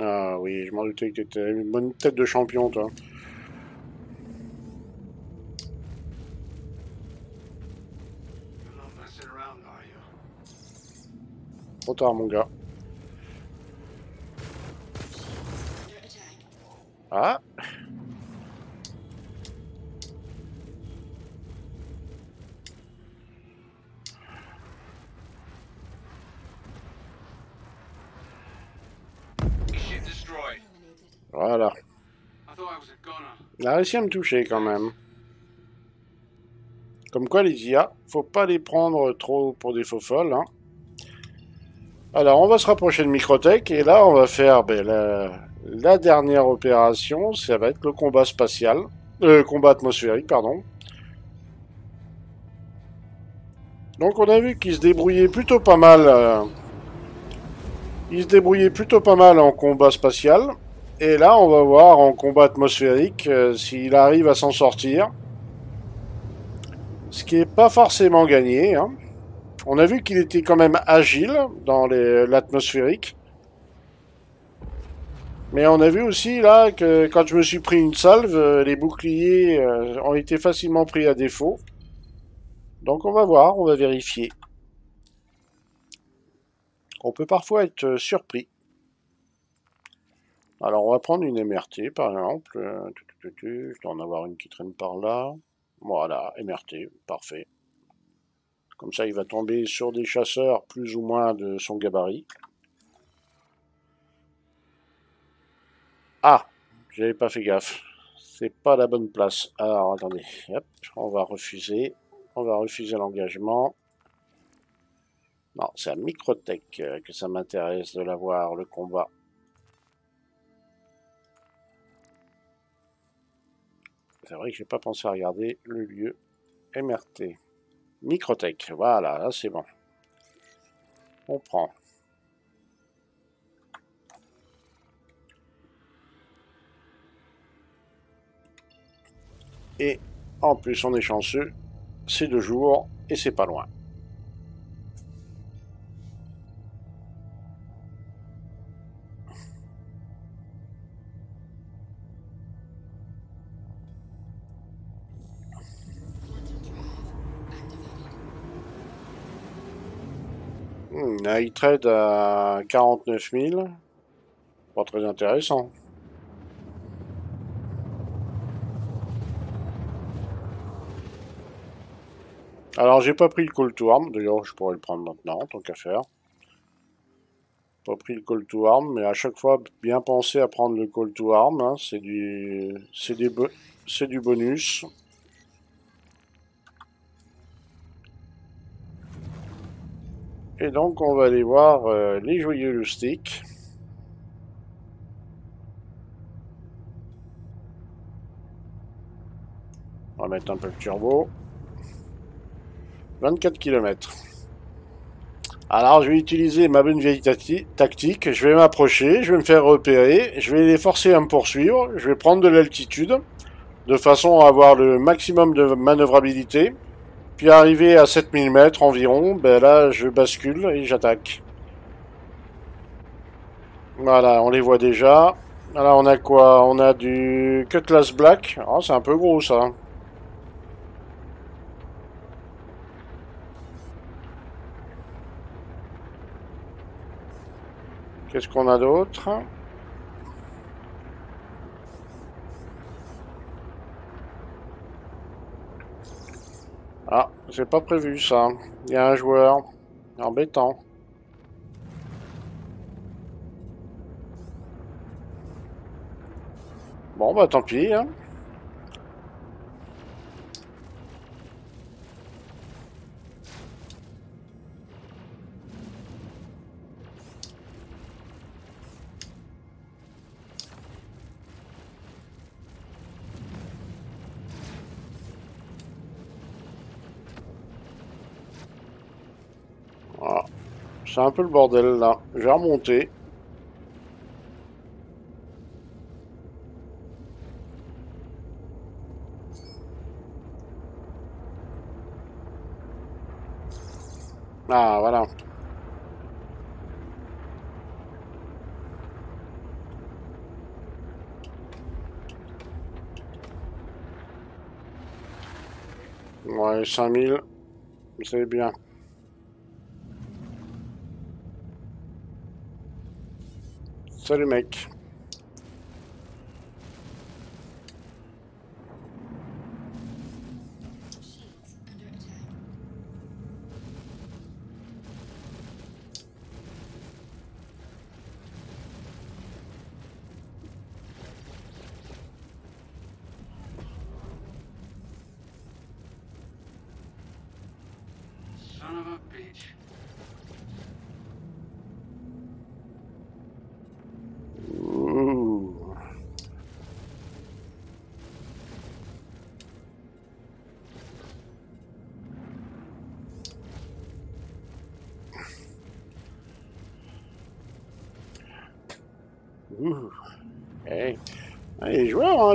Ah oui, je m'en doutais que tu étais une bonne tête de champion, toi. Trop tard, mon gars. Ah! Voilà. Il a réussi à me toucher quand même. Comme quoi les IA, faut pas les prendre trop pour des faux folles. Hein. Alors on va se rapprocher de Microtech et là on va faire la dernière opération. Ça va être le combat spatial. Le combat atmosphérique, pardon. Donc on a vu qu'ils se débrouillaient plutôt pas mal. Ils se débrouillaient plutôt pas mal en combat spatial. Et là, on va voir en combat atmosphérique s'il arrive à s'en sortir. Ce qui n'est pas forcément gagné. Hein. On a vu qu'il était quand même agile dans l'atmosphérique. Mais on a vu aussi là que quand je me suis pris une salve, les boucliers ont été facilement pris à défaut. Donc on va voir, on va vérifier. On peut parfois être surpris. Alors, on va prendre une MRT, par exemple. Je dois en avoir une qui traîne par là. Voilà, MRT, parfait. Comme ça, il va tomber sur des chasseurs plus ou moins de son gabarit. Ah, j'avais pas fait gaffe. C'est pas la bonne place. Alors, attendez. Hop, on va refuser. On va refuser l'engagement. Non, c'est à Microtech que ça m'intéresse de l'avoir, le combat. C'est vrai que j'ai pas pensé à regarder le lieu MRT. Microtech, voilà, là c'est bon. On prend. Et en plus on est chanceux, c'est 2 jours et c'est pas loin. Il trade à 49 000. Pas très intéressant. Alors, j'ai pas pris le call to arm. D'ailleurs, je pourrais le prendre maintenant, tant qu'à faire. Pas pris le call to arm, mais à chaque fois, bien penser à prendre le call to arm. Hein. C'est du bonus. Et donc, on va aller voir les joyeux loustiques. On va mettre un peu le turbo. 24 km. Alors, je vais utiliser ma bonne vieille tactique. Je vais m'approcher, je vais me faire repérer. Je vais les forcer à me poursuivre. Je vais prendre de l'altitude, de façon à avoir le maximum de manœuvrabilité. Puis arrivé à 7000 mètres environ, ben là je bascule et j'attaque. Voilà, on les voit déjà. Là on a quoi? On a du Cutlass Black. Oh, c'est un peu gros ça. Qu'est-ce qu'on a d'autre? Ah, c'est pas prévu ça. Il y a un joueur. Embêtant. Bon, bah tant pis. Hein. C'est un peu le bordel là. Je vais remonter. Ah, voilà. Ouais, 5000, c'est bien. Salut mec. Les joueurs, hein,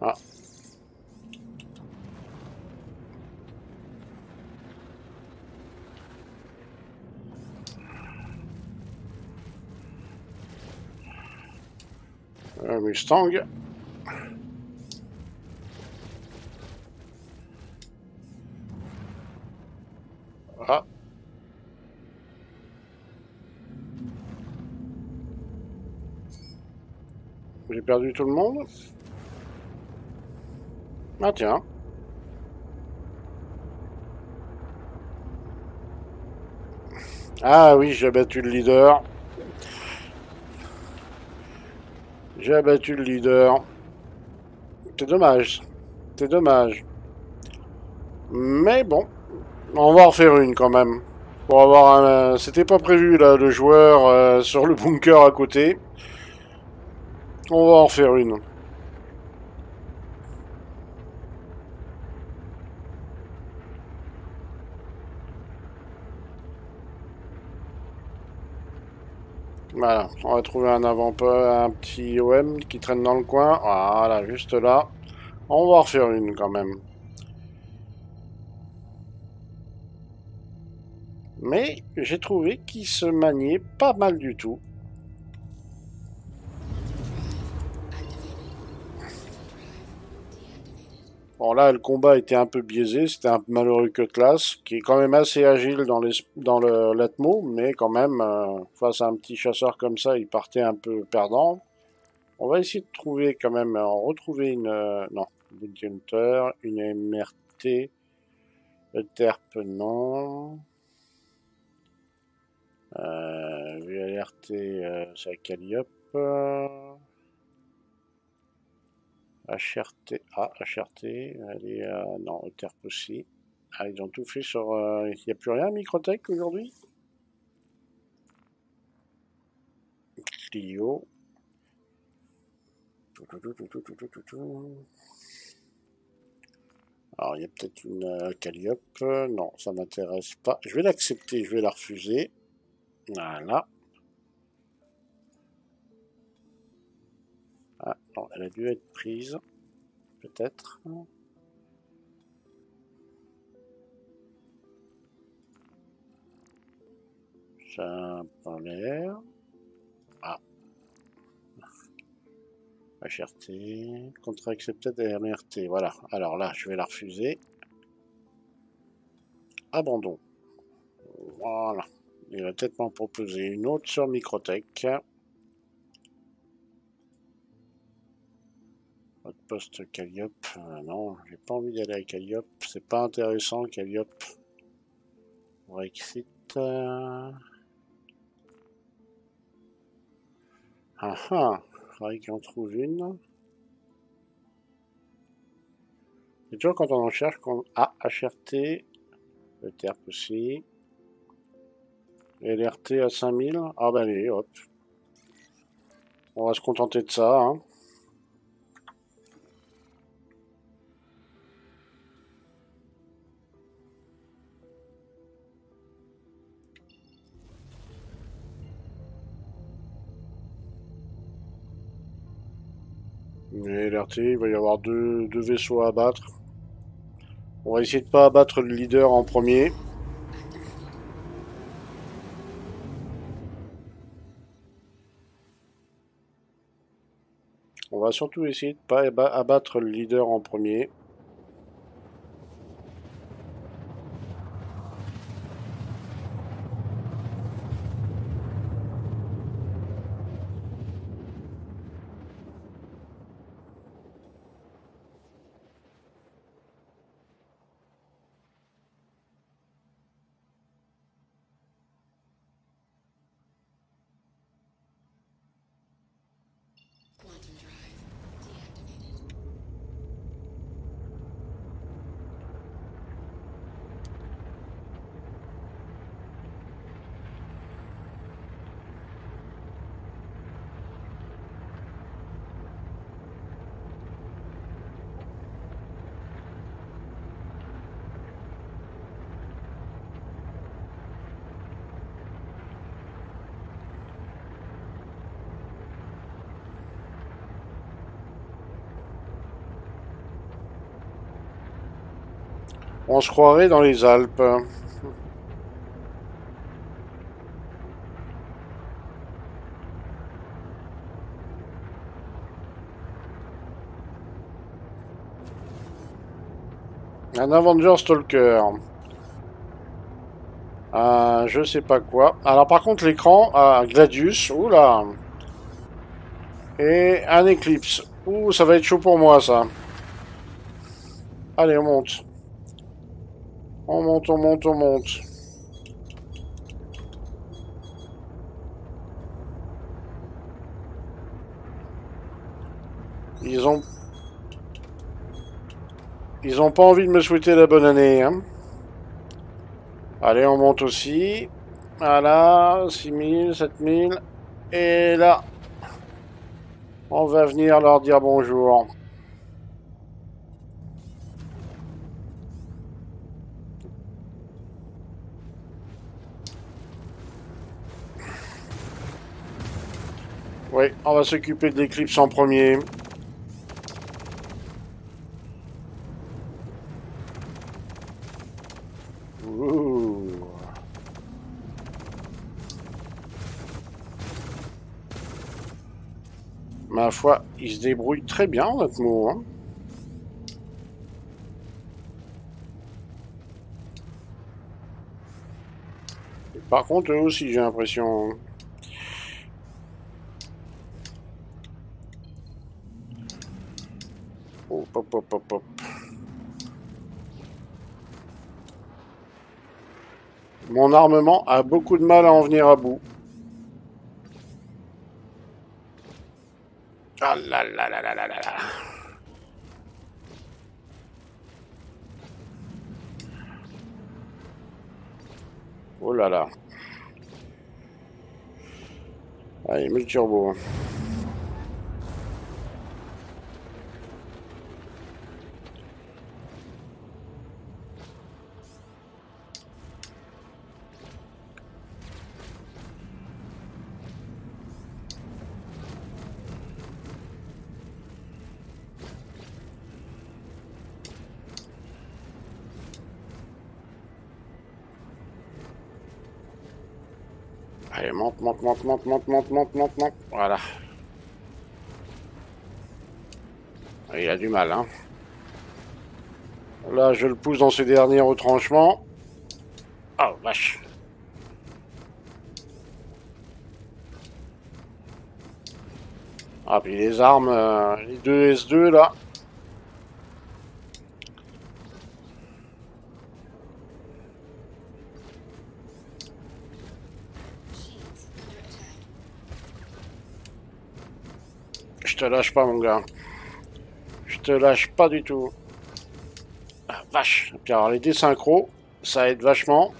Ah. Mustang. Ah. J'ai perdu tout le monde. Ah tiens. Ah oui, j'ai battu le leader. J'ai abattu le leader. C'est dommage. C'est dommage. Mais bon. On va en faire une quand même. Pour avoir un... C'était pas prévu là, le joueur sur le bunker à côté. On va en refaire une. Voilà, on va trouver un avant-pas, un petit OM qui traîne dans le coin. Voilà, juste là. On va en refaire une quand même. Mais j'ai trouvé qu'il se maniait pas mal du tout. Bon là, le combat était un peu biaisé. C'était un malheureux Cutlass, qui est quand même assez agile dans l'atmo, mais quand même, face à un petit chasseur comme ça, il partait un peu perdant. On va essayer de trouver quand même, retrouver une... non, Bounty Hunter, une MRT, le TERP, non. VLRT, c'est la Calliope. HRT, ah, HRT, elle est, non, Terp aussi. Ah, ils ont tout fait sur, il n'y a plus rien, Microtech, aujourd'hui. Clio. Alors, il y a peut-être une Calliope, non, ça ne m'intéresse pas. Je vais l'accepter, je vais la refuser. Voilà. Ah, non, elle a dû être prise, peut-être. Ça a pas l'air. Ah. HRT, contrat accepté de MRT, voilà. Alors là, je vais la refuser. Abandon. Voilà. Il va peut-être m'en proposer une autre sur Microtech. Poste Calliope, non, j'ai pas envie d'aller à Calliope, c'est pas intéressant Calliope. Brexit. Ah ah, faudrait qu'on trouve une. Et toujours quand on en cherche, qu'on a HRT, le TERP aussi, LRT à 5000, ah bah allez, hop. On va se contenter de ça, hein. Et LRT, il va y avoir deux vaisseaux à abattre. On va essayer de ne pas abattre le leader en premier. On va surtout essayer de ne pas abattre le leader en premier. On se croirait dans les Alpes. Un Avenger Stalker. Je sais pas quoi. Alors par contre l'écran a Gladius. Oula. Et un Eclipse. Ouh, ça va être chaud pour moi ça. Allez, on monte. On monte, on monte, on monte. Ils ont pas envie de me souhaiter la bonne année, hein. Allez, on monte aussi. Voilà, 6000, 7000. Et là, on va venir leur dire bonjour. Oui, on va s'occuper de l'Eclipse en premier. Ouh. Ma foi, il se débrouille très bien, notre mot, hein. Et par contre, eux aussi, j'ai l'impression... Hop, hop, hop, hop. Mon armement a beaucoup de mal à en venir à bout. Ah là là là là là là. Oh là là. Allez, mets le turbo. Allez, monte, monte, monte, monte, monte, monte, monte, monte, monte. Voilà. Il a du mal, hein. Là, je le pousse dans ce dernier retranchement. Oh, vache. Ah, puis les armes, les deux S2, là. Je te lâche pas, mon gars. Je te lâche pas du tout. vache. Et puis alors les désynchros, ça aide vachement.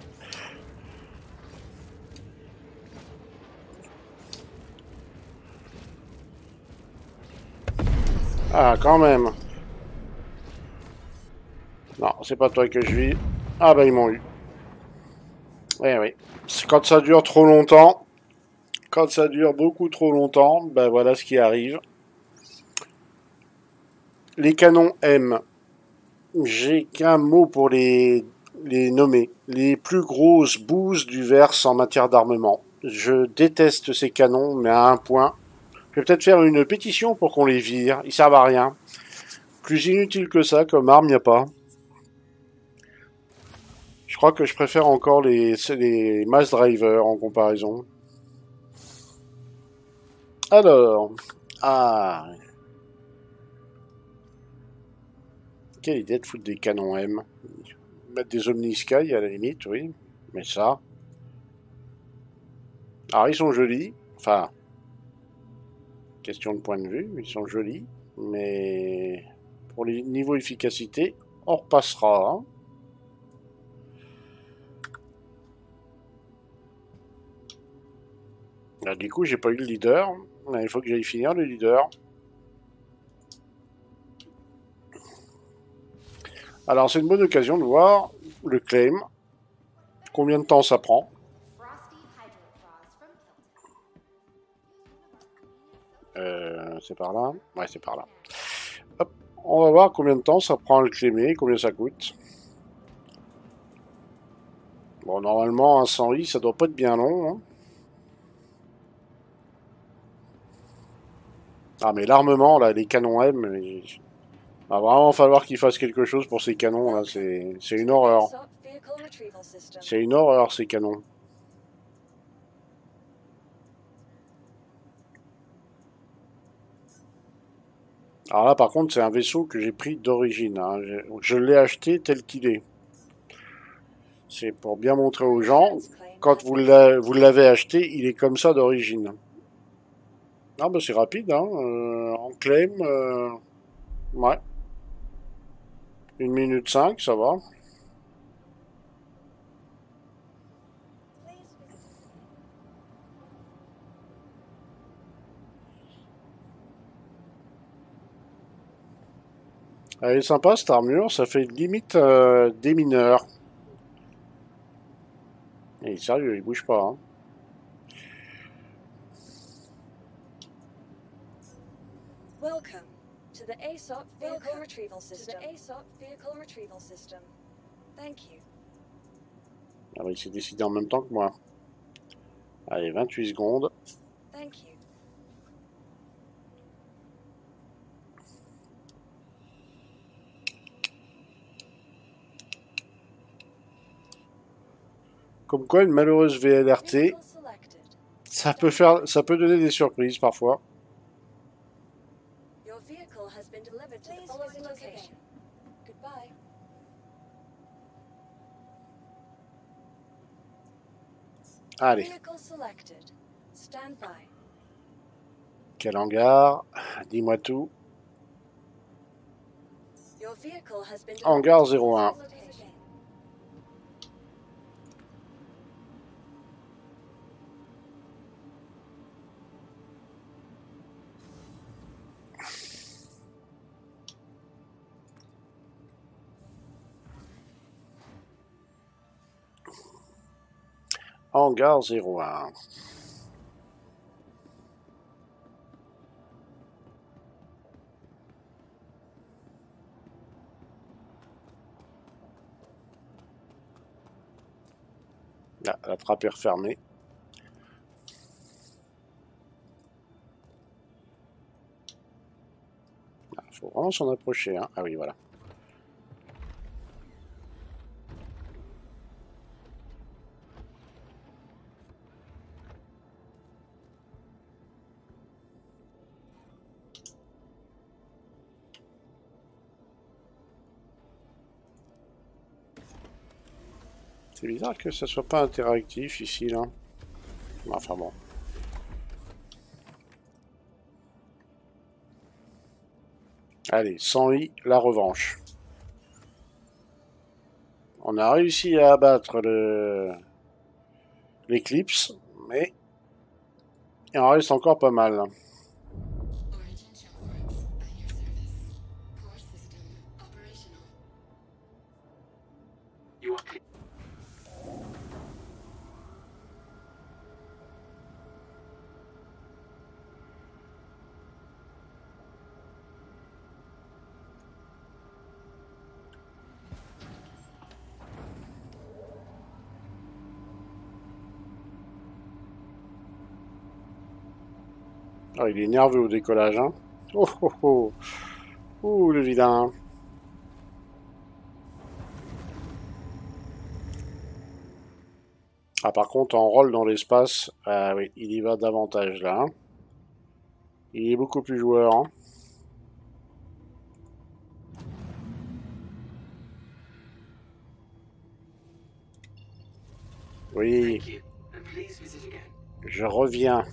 Ah, quand même. Non, c'est pas toi que je vis. Ah bah ils m'ont eu. Eh oui. Quand ça dure trop longtemps, quand ça dure beaucoup trop longtemps, ben voilà ce qui arrive. Les canons M, j'ai qu'un mot pour les nommer. Les plus grosses bouses du Verse en matière d'armement. Je déteste ces canons, mais à un point. Je vais peut-être faire une pétition pour qu'on les vire. Ils servent à rien. Plus inutile que ça, comme arme, il n'y a pas. Je crois que je préfère encore les Mass Drivers en comparaison. Alors... Ah... Quelle idée de foutre des canons M. Mettre des Omnisky à la limite, oui. Mais ça... Alors, ils sont jolis. Enfin... Question de point de vue, ils sont jolis, mais pour les niveaux efficacité, on repassera. Hein. Là, du coup, j'ai pas eu le leader. Là, il faut que j'aille finir le leader. Alors, c'est une bonne occasion de voir le claim. Combien de temps ça prend? C'est par là? Ouais, c'est par là. Hop, on va voir combien de temps ça prend à le claimer, combien ça coûte. Bon, normalement, un 100i, ça doit pas être bien long. Hein. Ah, mais l'armement, là, les canons M, il va vraiment falloir qu'ils fassent quelque chose pour ces canons, là. C'est une horreur. C'est une horreur, ces canons. Alors là, par contre, c'est un vaisseau que j'ai pris d'origine. Hein. Je l'ai acheté tel qu'il est. C'est pour bien montrer aux gens, quand vous l'avez acheté, il est comme ça d'origine. Ah bah c'est rapide, hein. En claim, ouais. 1 minute 5, ça va. Elle est sympa cette armure, ça fait limite des mineurs. Et sérieux, il bouge pas. Hein. Welcome to the ASOP vehicle retrieval system. Thank you. Ah bah il s'est décidé en même temps que moi. Allez, 28 secondes. Thank you. Comme quoi, une malheureuse VLRT, ça peut donner des surprises parfois. Allez. Quel hangar? Dis-moi tout. Hangar 01. Hangar 01. Là, la trappe est refermée. Il faut vraiment s'en approcher. Hein. Ah oui, voilà. C'est bizarre que ça soit pas interactif ici, là. Enfin bon. Allez, 100i, la revanche. On a réussi à abattre l'éclipse, mais il en reste encore pas mal. Oh, il est nerveux au décollage, hein. Oh, oh, oh. Ouh, le vilain. Ah, par contre, en roll dans l'espace, oui, il y va davantage, là. Hein. Il est beaucoup plus joueur, hein. Oui. Je reviens.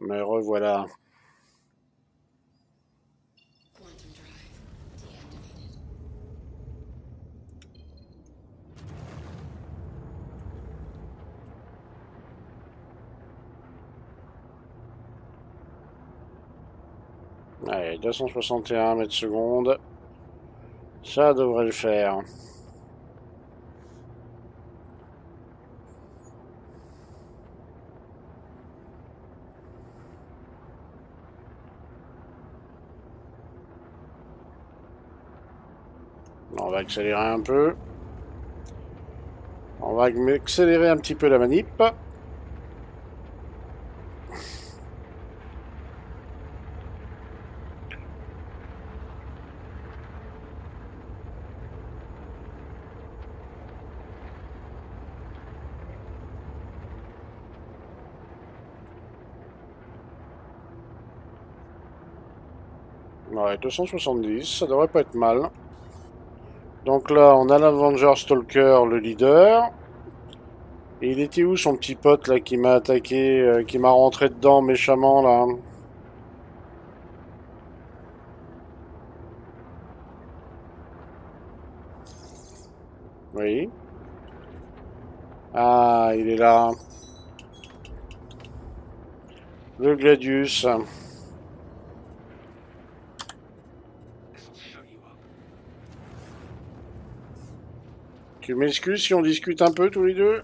Mais revoilà. Allez, 261 mètres secondes. Ça devrait le faire. On va accélérer un peu. On va accélérer un petit peu la manip. Ouais, 270, ça devrait pas être mal. Donc là, on a l'Avenger Stalker, le leader. Et il était où son petit pote là qui m'a attaqué, qui m'a rentré dedans méchamment là? Oui. Ah, il est là. Le Gladius. Tu m'excuses si on discute un peu tous les deux?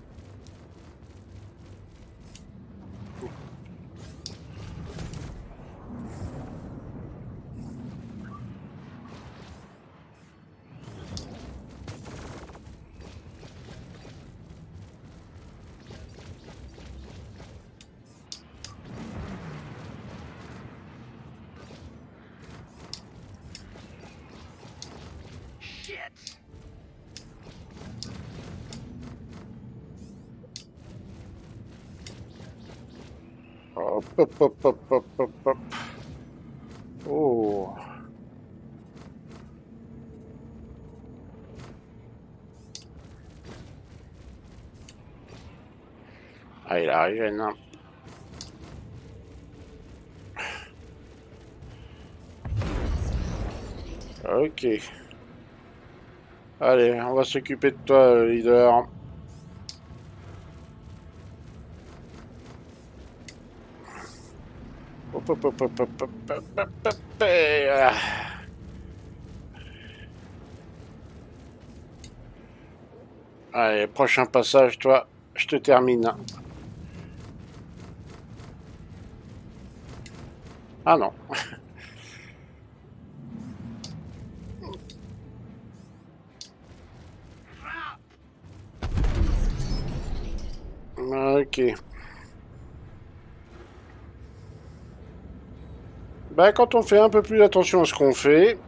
Hop, hop, hop, hop, hop, hop. Oh. Ah, il arrive maintenant. Ok. Allez, on va s'occuper de toi, leader. Allez, prochain passage, toi, je te termine. Ah non. Ok. Bah, quand on fait un peu plus attention à ce qu'on fait,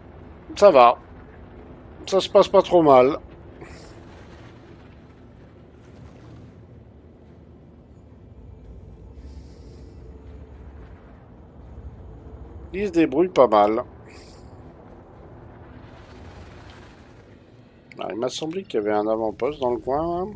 ça va. Ça se passe pas trop mal. Il se débrouille pas mal. Alors, il m'a semblé qu'il y avait un avant-poste dans le coin. Hein.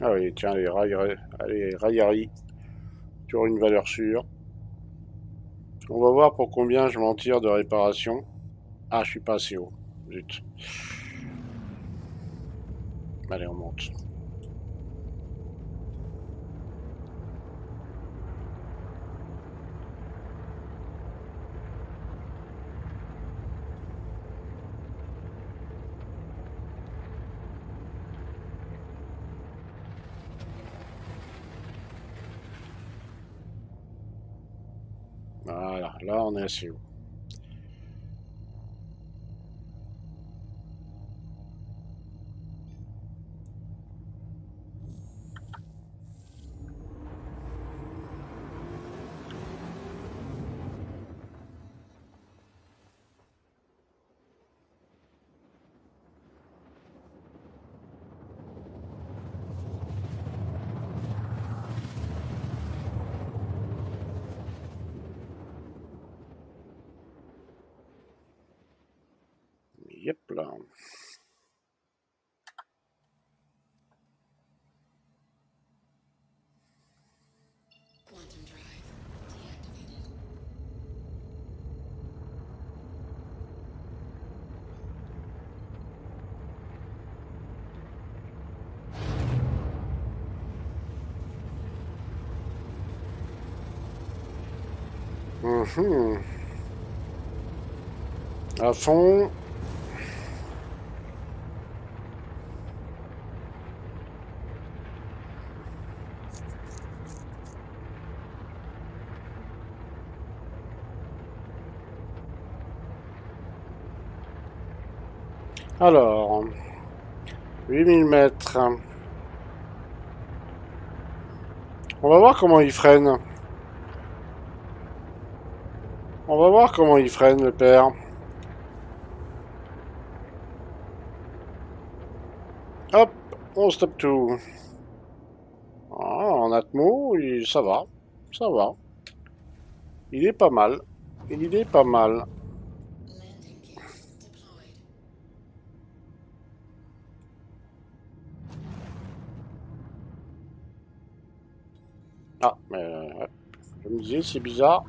Ah oui, tiens, les railleries, toujours une valeur sûre. On va voir pour combien je m'en tire de réparation. Ah, je suis pas assez haut. Zut. Allez, on monte. Voilà, là on est assez haut. À fond. Alors, 8000 mètres. On va voir comment il freine. On va voir comment il freine, le père. Hop, on stoppe tout. Ah, en atmo, ça va. Ça va. Il est pas mal. Il est pas mal. Ah, mais je me disais, c'est bizarre.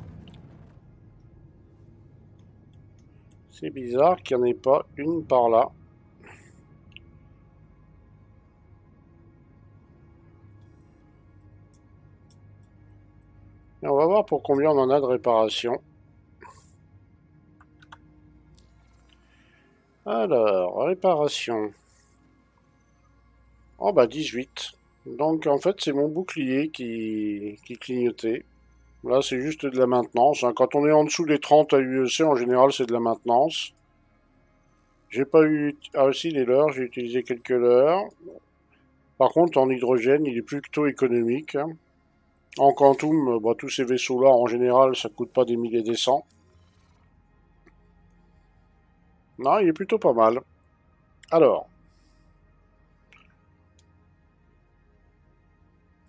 C'est bizarre qu'il n'y en ait pas une par là. Et on va voir pour combien on en a de réparation. Alors, réparation. Oh bah 18. Donc en fait c'est mon bouclier qui clignotait. Là c'est juste de la maintenance. Hein. Quand on est en dessous des 30 à UEC en général c'est de la maintenance. J'ai pas eu aussi les leurres, j'ai utilisé quelques leurres. Par contre en hydrogène il est plutôt économique. Hein. En quantum, bah, tous ces vaisseaux là en général ça coûte pas des milliers des cents. Non, il est plutôt pas mal. Alors.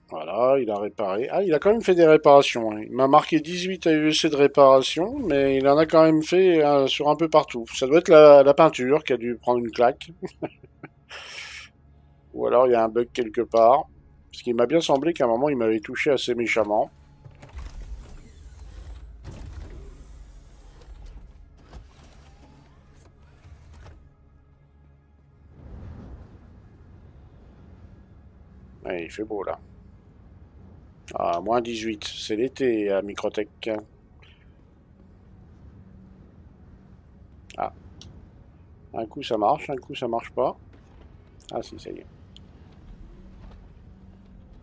Voilà, il a réparé. Ah, il a quand même fait des réparations. Il m'a marqué 18 AUC de réparation, mais il en a quand même fait sur un peu partout. Ça doit être la peinture qui a dû prendre une claque. Ou alors il y a un bug quelque part. Parce qu'il m'a bien semblé qu'à un moment, il m'avait touché assez méchamment. Ouais, il fait beau, là. Ah, moins 18, c'est l'été à Microtech. Ah. Un coup ça marche, un coup ça marche pas. Ah si, ça y est.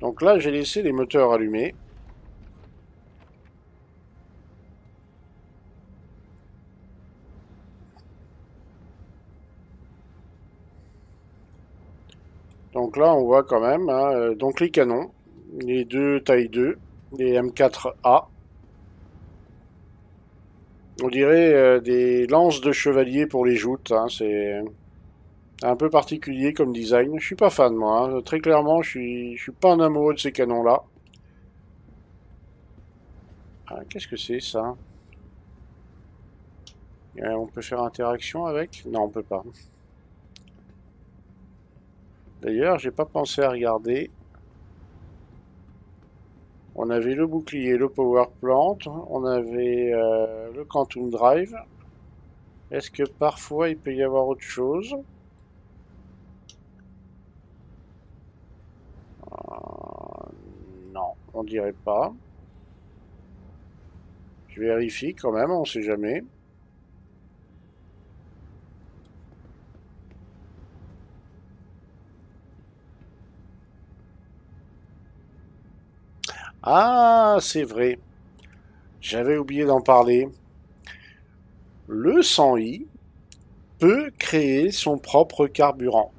Donc là, j'ai laissé les moteurs allumés. Donc là, on voit quand même, hein, donc les canons, les deux taille 2, les M4A. On dirait des lances de chevalier pour les joutes, hein, c'est un peu particulier comme design. Je suis pas fan, moi, hein. Très clairement, je suis pas un amoureux de ces canons-là. Ah, qu'est-ce que c'est, ça? On peut faire interaction avec? Non, on peut pas. D'ailleurs, j'ai pas pensé à regarder. On avait le bouclier, le power plant, on avait le quantum drive. Est-ce que parfois il peut y avoir autre chose? Non, on dirait pas. Je vérifie quand même, on sait jamais. Ah, c'est vrai. J'avais oublié d'en parler. Le 100i peut créer son propre carburant.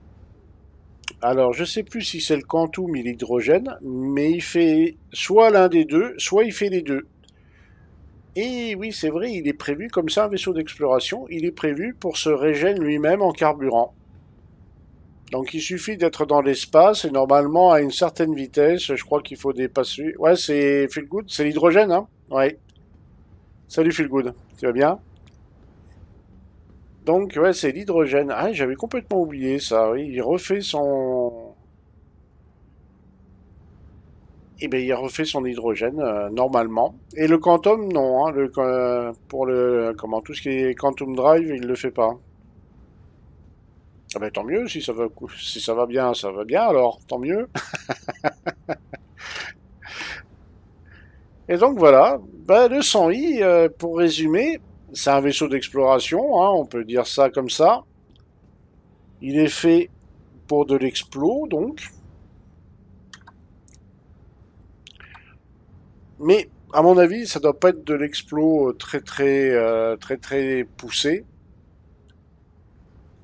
Alors, je ne sais plus si c'est le quantum et l'hydrogène, mais il fait soit l'un des deux, soit il fait les deux. Et oui, c'est vrai, il est prévu, comme ça, un vaisseau d'exploration, il est prévu pour se régénérer lui-même en carburant. Donc il suffit d'être dans l'espace et normalement à une certaine vitesse, je crois qu'il faut dépasser... Ouais, c'est Feel Good, c'est l'hydrogène, hein? Ouais. Salut Feel Good, tu vas bien? Donc ouais, c'est l'hydrogène. Ah, j'avais complètement oublié ça, oui. Il refait son... Eh bien, il refait son hydrogène, normalement. Et le Quantum, non, hein? Pour le... Comment? Tout ce qui est Quantum Drive, il le fait pas. Ah ben tant mieux, si ça va bien, ça va bien, alors tant mieux. Et donc voilà, ben, le 100i, pour résumer, c'est un vaisseau d'exploration, hein, on peut dire ça comme ça. Il est fait pour de l'explo, donc. Mais, à mon avis, ça doit pas être de l'explo très poussé.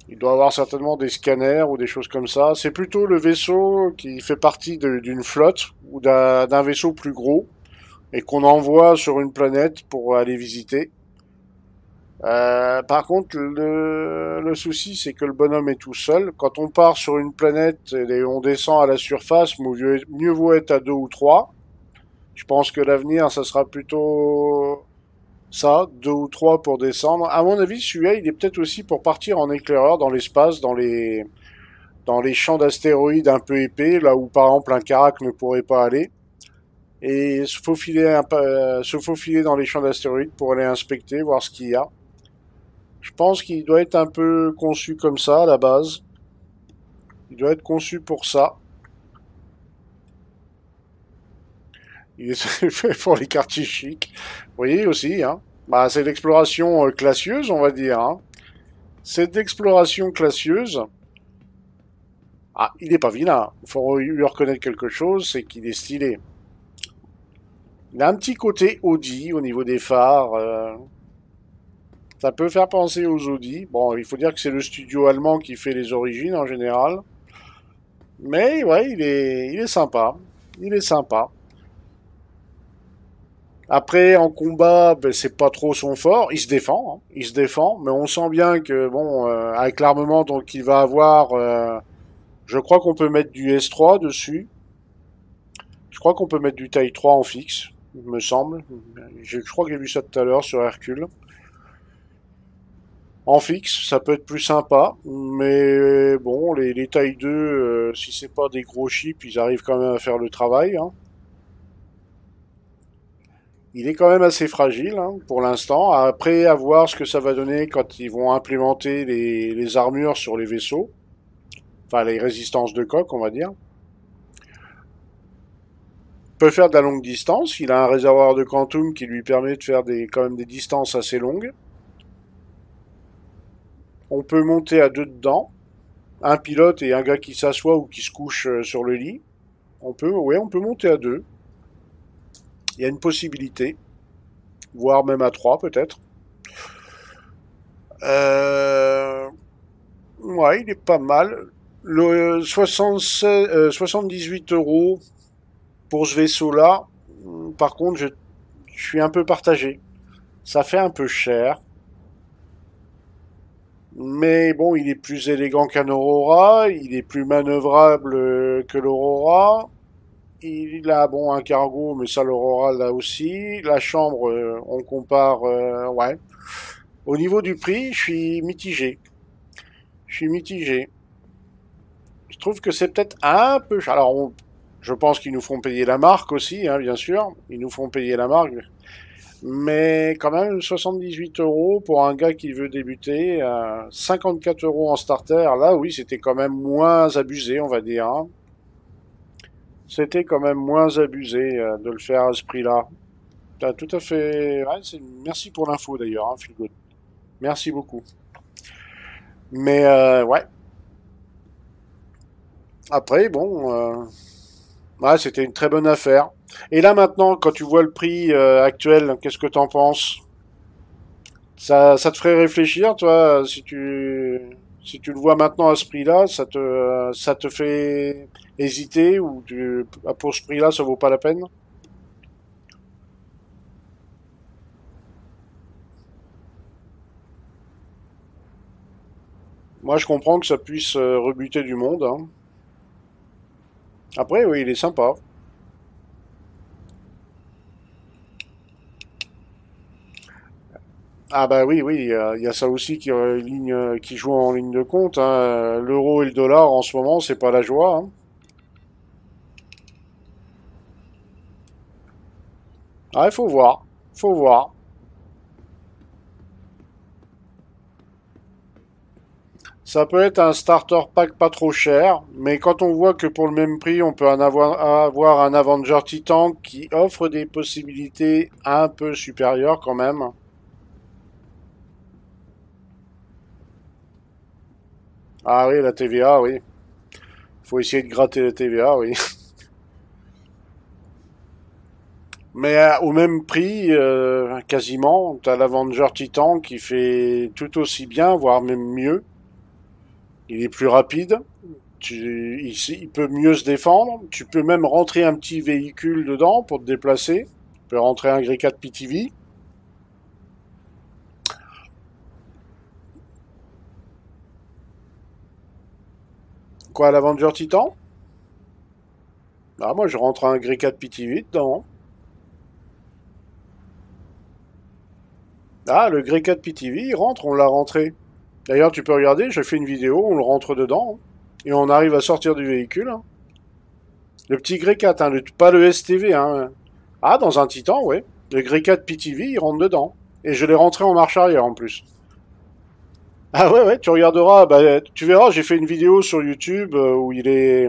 Il doit avoir certainement des scanners ou des choses comme ça. C'est plutôt le vaisseau qui fait partie d'une flotte ou d'un vaisseau plus gros et qu'on envoie sur une planète pour aller visiter. Par contre, le souci, c'est que le bonhomme est tout seul. Quand on part sur une planète et on descend à la surface, mieux vaut être à 2 ou 3. Je pense que l'avenir, ça sera plutôt... ça, 2 ou 3 pour descendre. À mon avis, celui-là, il est peut-être aussi pour partir en éclaireur dans l'espace, dans les champs d'astéroïdes un peu épais, là où, par exemple, un Karak ne pourrait pas aller, et se faufiler dans les champs d'astéroïdes pour aller inspecter, voir ce qu'il y a. Je pense qu'il doit être un peu conçu comme ça, à la base. Il doit être conçu pour ça. Il est fait pour les quartiers chics. Vous voyez aussi, hein. Bah, c'est l'exploration classieuse, on va dire. Hein. C'est d'exploration classieuse. Ah, il n'est pas vilain. Il faut lui reconnaître quelque chose, c'est qu'il est stylé. Il a un petit côté Audi au niveau des phares. Ça peut faire penser aux Audi. Bon, il faut dire que c'est le studio allemand qui fait les origines en général. Mais ouais, il est sympa. Il est sympa. Après, en combat, ben, c'est pas trop son fort. Il se défend, hein. Il se défend. Mais on sent bien que, bon, avec l'armement qu'il va avoir, je crois qu'on peut mettre du S3 dessus. Je crois qu'on peut mettre du taille 3 en fixe, il me semble. Je crois que j'ai vu ça tout à l'heure sur Hercule. En fixe, ça peut être plus sympa. Mais bon, les taille 2, si c'est pas des gros chips, ils arrivent quand même à faire le travail, hein. Il est quand même assez fragile, hein, pour l'instant. Après, à voir ce que ça va donner quand ils vont implémenter les armures sur les vaisseaux. Enfin, les résistances de coque, on va dire. Il peut faire de la longue distance. Il a un réservoir de quantum qui lui permet de faire quand même des distances assez longues. On peut monter à 2 dedans. Un pilote et un gars qui s'assoit ou qui se couche sur le lit. On peut monter à 2. Il y a une possibilité, voire même à 3 peut-être. Ouais, il est pas mal. Le 78 € pour ce vaisseau-là, par contre, je suis un peu partagé. Ça fait un peu cher. Mais bon, il est plus élégant qu'un Aurora, il est plus manœuvrable que l'Aurora. Il a, bon, un cargo, mais ça, l'Aurora là aussi. La chambre, on compare, ouais. Au niveau du prix, je suis mitigé. Je suis mitigé. Je trouve que c'est peut-être un peu cher. Alors, je pense qu'ils nous font payer la marque aussi, hein, bien sûr. Ils nous font payer la marque. Mais quand même, 78 € pour un gars qui veut débuter, 54 € en starter. Là, oui, c'était quand même moins abusé, on va dire. Hein. C'était quand même moins abusé de le faire à ce prix-là. T'as tout à fait... Ouais, merci pour l'info, d'ailleurs, hein, Phil Good. Merci beaucoup. Mais, ouais. Après, bon... Ouais, c'était une très bonne affaire. Et là, maintenant, quand tu vois le prix actuel, qu'est-ce que t'en penses? Ça te ferait réfléchir, toi, si tu le vois maintenant à ce prix-là, ça te fait hésiter, ou pour ce prix-là, ça vaut pas la peine? Moi, je comprends que ça puisse rebuter du monde. Hein. Après, oui, il est sympa. Ah bah oui, il y a ça aussi qui joue en ligne de compte. Hein. L'euro et le dollar, en ce moment, c'est pas la joie. Hein. Ah, il faut voir. Faut voir. Ça peut être un starter pack pas trop cher, mais quand on voit que pour le même prix, on peut en avoir un Avenger Titan qui offre des possibilités un peu supérieures quand même. Ah oui, la TVA, oui. Faut essayer de gratter la TVA, oui. Mais au même prix, quasiment, t'as l'Avenger Titan qui fait tout aussi bien, voire même mieux. Il est plus rapide, il peut mieux se défendre, tu peux même rentrer un petit véhicule dedans pour te déplacer, tu peux rentrer un Grey 4 PTV. Quoi, l'Avenger Titan? Ah, moi je rentre un Grey 4 PTV dedans. Ah, le Grey 4 PTV, il rentre, on l'a rentré. D'ailleurs, tu peux regarder, j'ai fait une vidéo, on le rentre dedans, hein, et on arrive à sortir du véhicule. Hein. Le petit Grey 4, hein, pas le STV. Hein. Ah, dans un Titan, oui. Le Grey 4 PTV, il rentre dedans. Et je l'ai rentré en marche arrière, en plus. Ah ouais, tu regarderas, bah, tu verras, j'ai fait une vidéo sur YouTube où il est...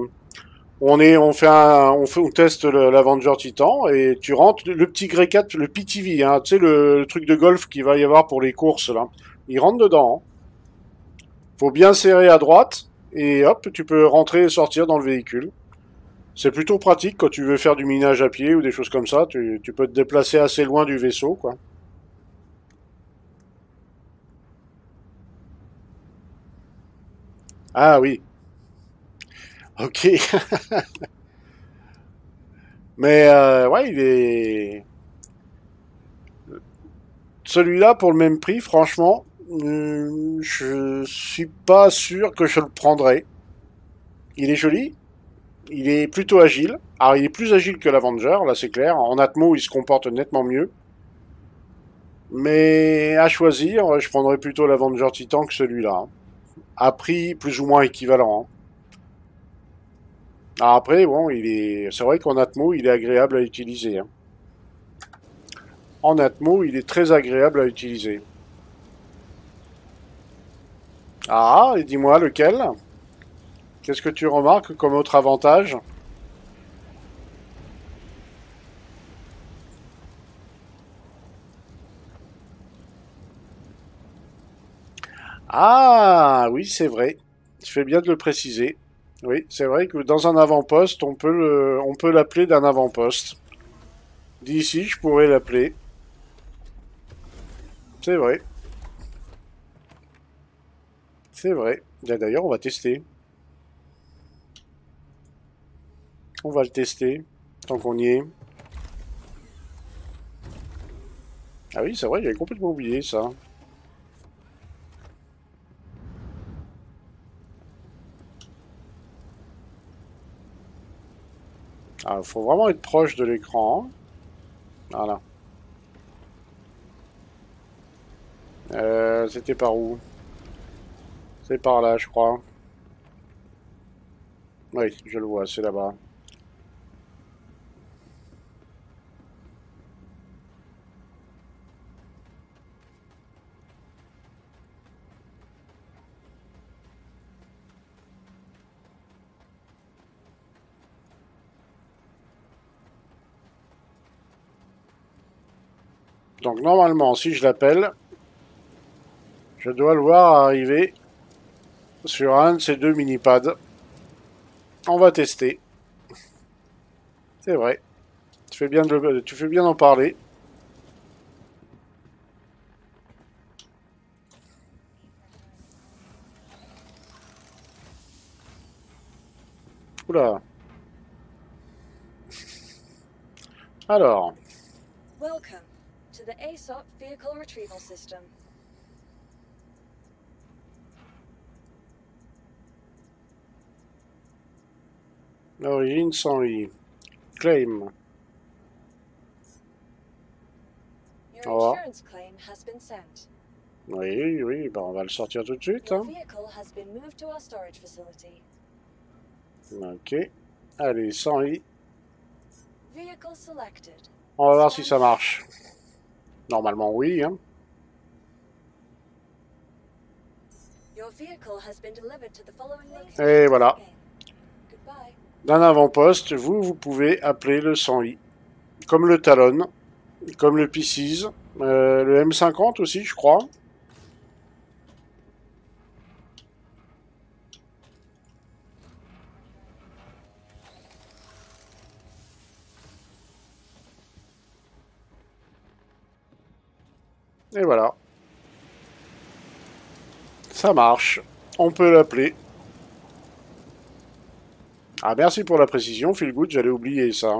On teste l'Avenger Titan, et tu rentres le petit Grey 4, le PTV, hein, tu sais, le truc de golf qu'il va y avoir pour les courses, là. Il rentre dedans, hein. Faut bien serrer à droite, et hop, tu peux rentrer et sortir dans le véhicule. C'est plutôt pratique quand tu veux faire du minage à pied ou des choses comme ça, tu peux te déplacer assez loin du vaisseau, quoi. Ah oui. Ok. Mais ouais, il est... Celui-là, pour le même prix, franchement... je suis pas sûr que je le prendrai. Il est joli, il est plutôt agile. Alors il est plus agile que l'Avenger, là c'est clair. En Atmo, il se comporte nettement mieux. Mais à choisir, je prendrais plutôt l'Avenger Titan que celui-là. À prix plus ou moins équivalent. Alors après, bon, c'est vrai qu'en Atmo, il est agréable à utiliser. En Atmo, il est très agréable à utiliser. Ah, et dis-moi, lequel? Qu'est-ce que tu remarques comme autre avantage? Ah, oui, c'est vrai. Je fais bien de le préciser. Oui, c'est vrai que dans un avant-poste, on peut l'appeler d'un avant-poste. D'ici, je pourrais l'appeler. C'est vrai. C'est vrai. D'ailleurs, on va tester. On va le tester, tant qu'on y est. Ah oui, c'est vrai, j'avais complètement oublié ça. Alors, faut vraiment être proche de l'écran. Voilà. C'était par où? C'est par là, je crois. Oui, je le vois, c'est là-bas. Donc normalement, si je l'appelle, je dois le voir arriver sur un de ces deux mini-pads. On va tester. C'est vrai. Tu fais bien d'en parler. Oula. Alors. Welcome to the ASOP vehicle retrieval system. Origin 100i. Claim. Oh. Oui, oui, bah on va le sortir tout de suite. Hein. Ok. Allez, 100i. On va voir si ça marche. Normalement, oui. Hein. Et voilà. D'un avant-poste, vous pouvez appeler le 100i, comme le Talon, comme le P6, le M50 aussi, je crois. Et voilà. Ça marche. On peut l'appeler. Ah, merci pour la précision, feel good, j'allais oublier ça.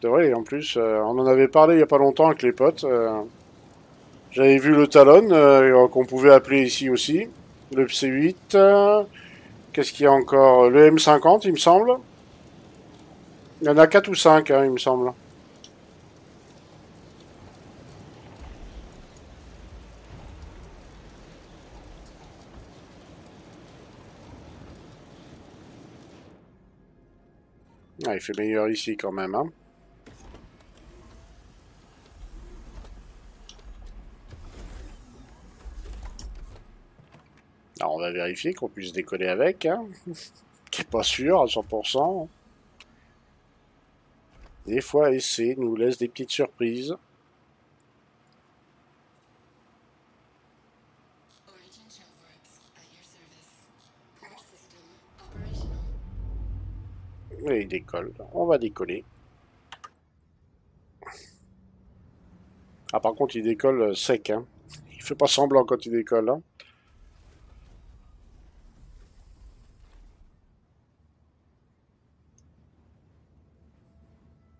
C'est vrai, en plus, on en avait parlé il n'y a pas longtemps avec les potes. J'avais vu le Talon, qu'on pouvait appeler ici aussi. Le C8, qu'est-ce qu'il y a encore? Le M50, il me semble. Il y en a 4 ou 5, hein, il me semble. Ah, il fait meilleur ici quand même. Hein. Alors on va vérifier qu'on puisse décoller avec. Hein. Qui n'est pas sûr à 100%. Des fois, SC nous laisse des petites surprises. Et il décolle. On va décoller. Ah, par contre, il décolle sec. Hein. Il fait pas semblant quand il décolle. Hein.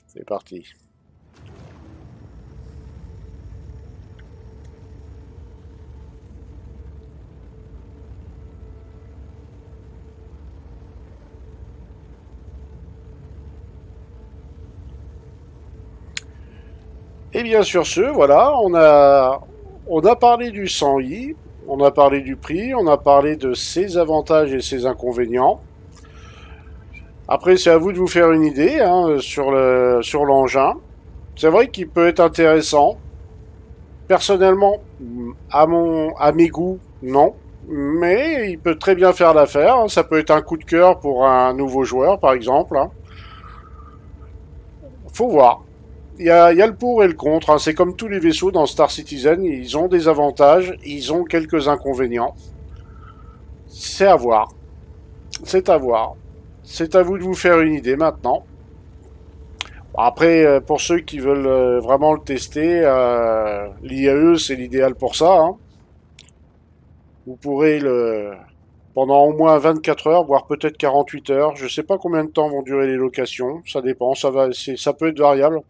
C'est parti. Et bien sur ce, voilà, on a parlé du 100i, on a parlé du prix, on a parlé de ses avantages et ses inconvénients. Après, c'est à vous de vous faire une idée hein, sur l'engin. C'est vrai qu'il peut être intéressant. Personnellement, à mes goûts, non. Mais il peut très bien faire l'affaire. Ça peut être un coup de cœur pour un nouveau joueur, par exemple. Faut voir. Il y a le pour et le contre, hein. C'est comme tous les vaisseaux dans Star Citizen, ils ont des avantages, ils ont quelques inconvénients. C'est à voir. C'est à voir. C'est à vous de vous faire une idée maintenant. Après, pour ceux qui veulent vraiment le tester, l'IAE c'est l'idéal pour ça. Hein. Vous pourrez le pendant au moins 24 heures, voire peut-être 48 heures. Je ne sais pas combien de temps vont durer les locations, ça dépend, ça peut être variable.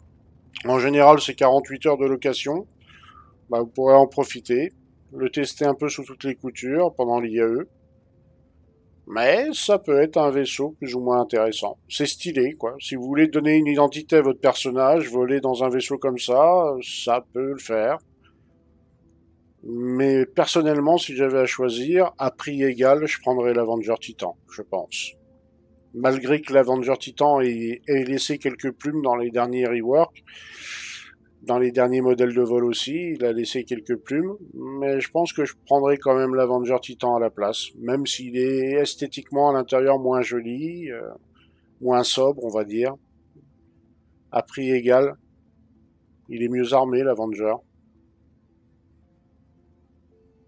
En général, c'est 48 heures de location. Bah, vous pourrez en profiter, le tester un peu sous toutes les coutures pendant l'IAE. Mais ça peut être un vaisseau plus ou moins intéressant. C'est stylé, quoi. Si vous voulez donner une identité à votre personnage, voler dans un vaisseau comme ça, ça peut le faire. Mais personnellement, si j'avais à choisir, à prix égal, je prendrais l'Avenger Titan, je pense. Malgré que l'Avenger Titan ait laissé quelques plumes dans les derniers reworks, dans les derniers modèles de vol aussi, il a laissé quelques plumes, mais je pense que je prendrai quand même l'Avenger Titan à la place, même s'il est esthétiquement à l'intérieur moins joli, moins sobre, on va dire. À prix égal, il est mieux armé, l'Avenger.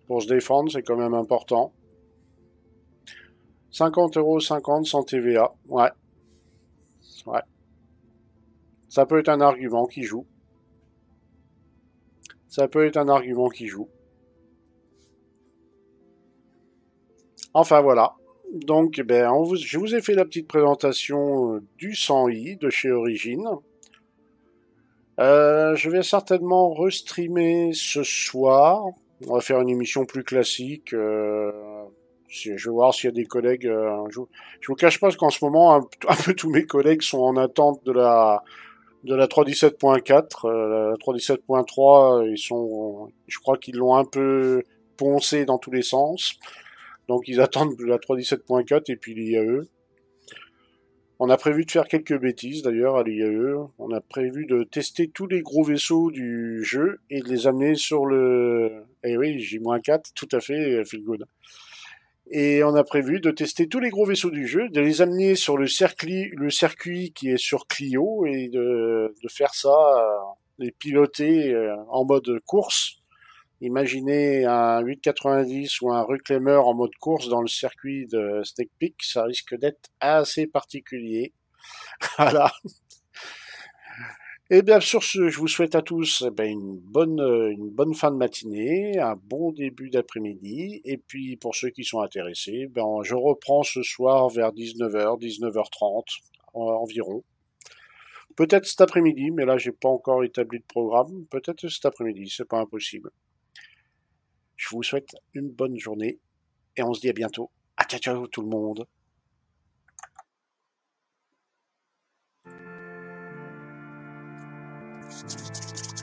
Pour se défendre, c'est quand même important. 50,50 € sans TVA, ouais. Ouais. Ça peut être un argument qui joue. Ça peut être un argument qui joue. Enfin voilà. Donc ben, je vous ai fait la petite présentation du 100i de chez Origin. Je vais certainement restreamer ce soir. On va faire une émission plus classique. Je vais voir s'il y a des collègues. Je vous cache pas qu'en ce moment, un peu tous mes collègues sont en attente de la 3.17.4, la 3.17.3, ils sont, je crois qu'ils l'ont un peu poncé dans tous les sens, donc ils attendent la 3.17.4 et puis l'IAE. On a prévu de faire quelques bêtises d'ailleurs à l'IAE, on a prévu de tester tous les gros vaisseaux du jeu et de les amener sur le... Eh oui, J-4, tout à fait, feel good. Et on a prévu de tester tous les gros vaisseaux du jeu, de les amener sur le circuit qui est sur Clio et de faire ça, les piloter en mode course. Imaginez un 890 ou un Reclaimer en mode course dans le circuit de Snake Peak, ça risque d'être assez particulier. Voilà. Et bien sur ce, je vous souhaite à tous une bonne fin de matinée, un bon début d'après-midi, et puis pour ceux qui sont intéressés, ben, je reprends ce soir vers 19h, 19h30 environ. Peut-être cet après-midi, mais là j'ai pas encore établi de programme, peut-être cet après-midi, c'est pas impossible. Je vous souhaite une bonne journée, et on se dit à bientôt. À ciao ciao tout le monde! Thank you.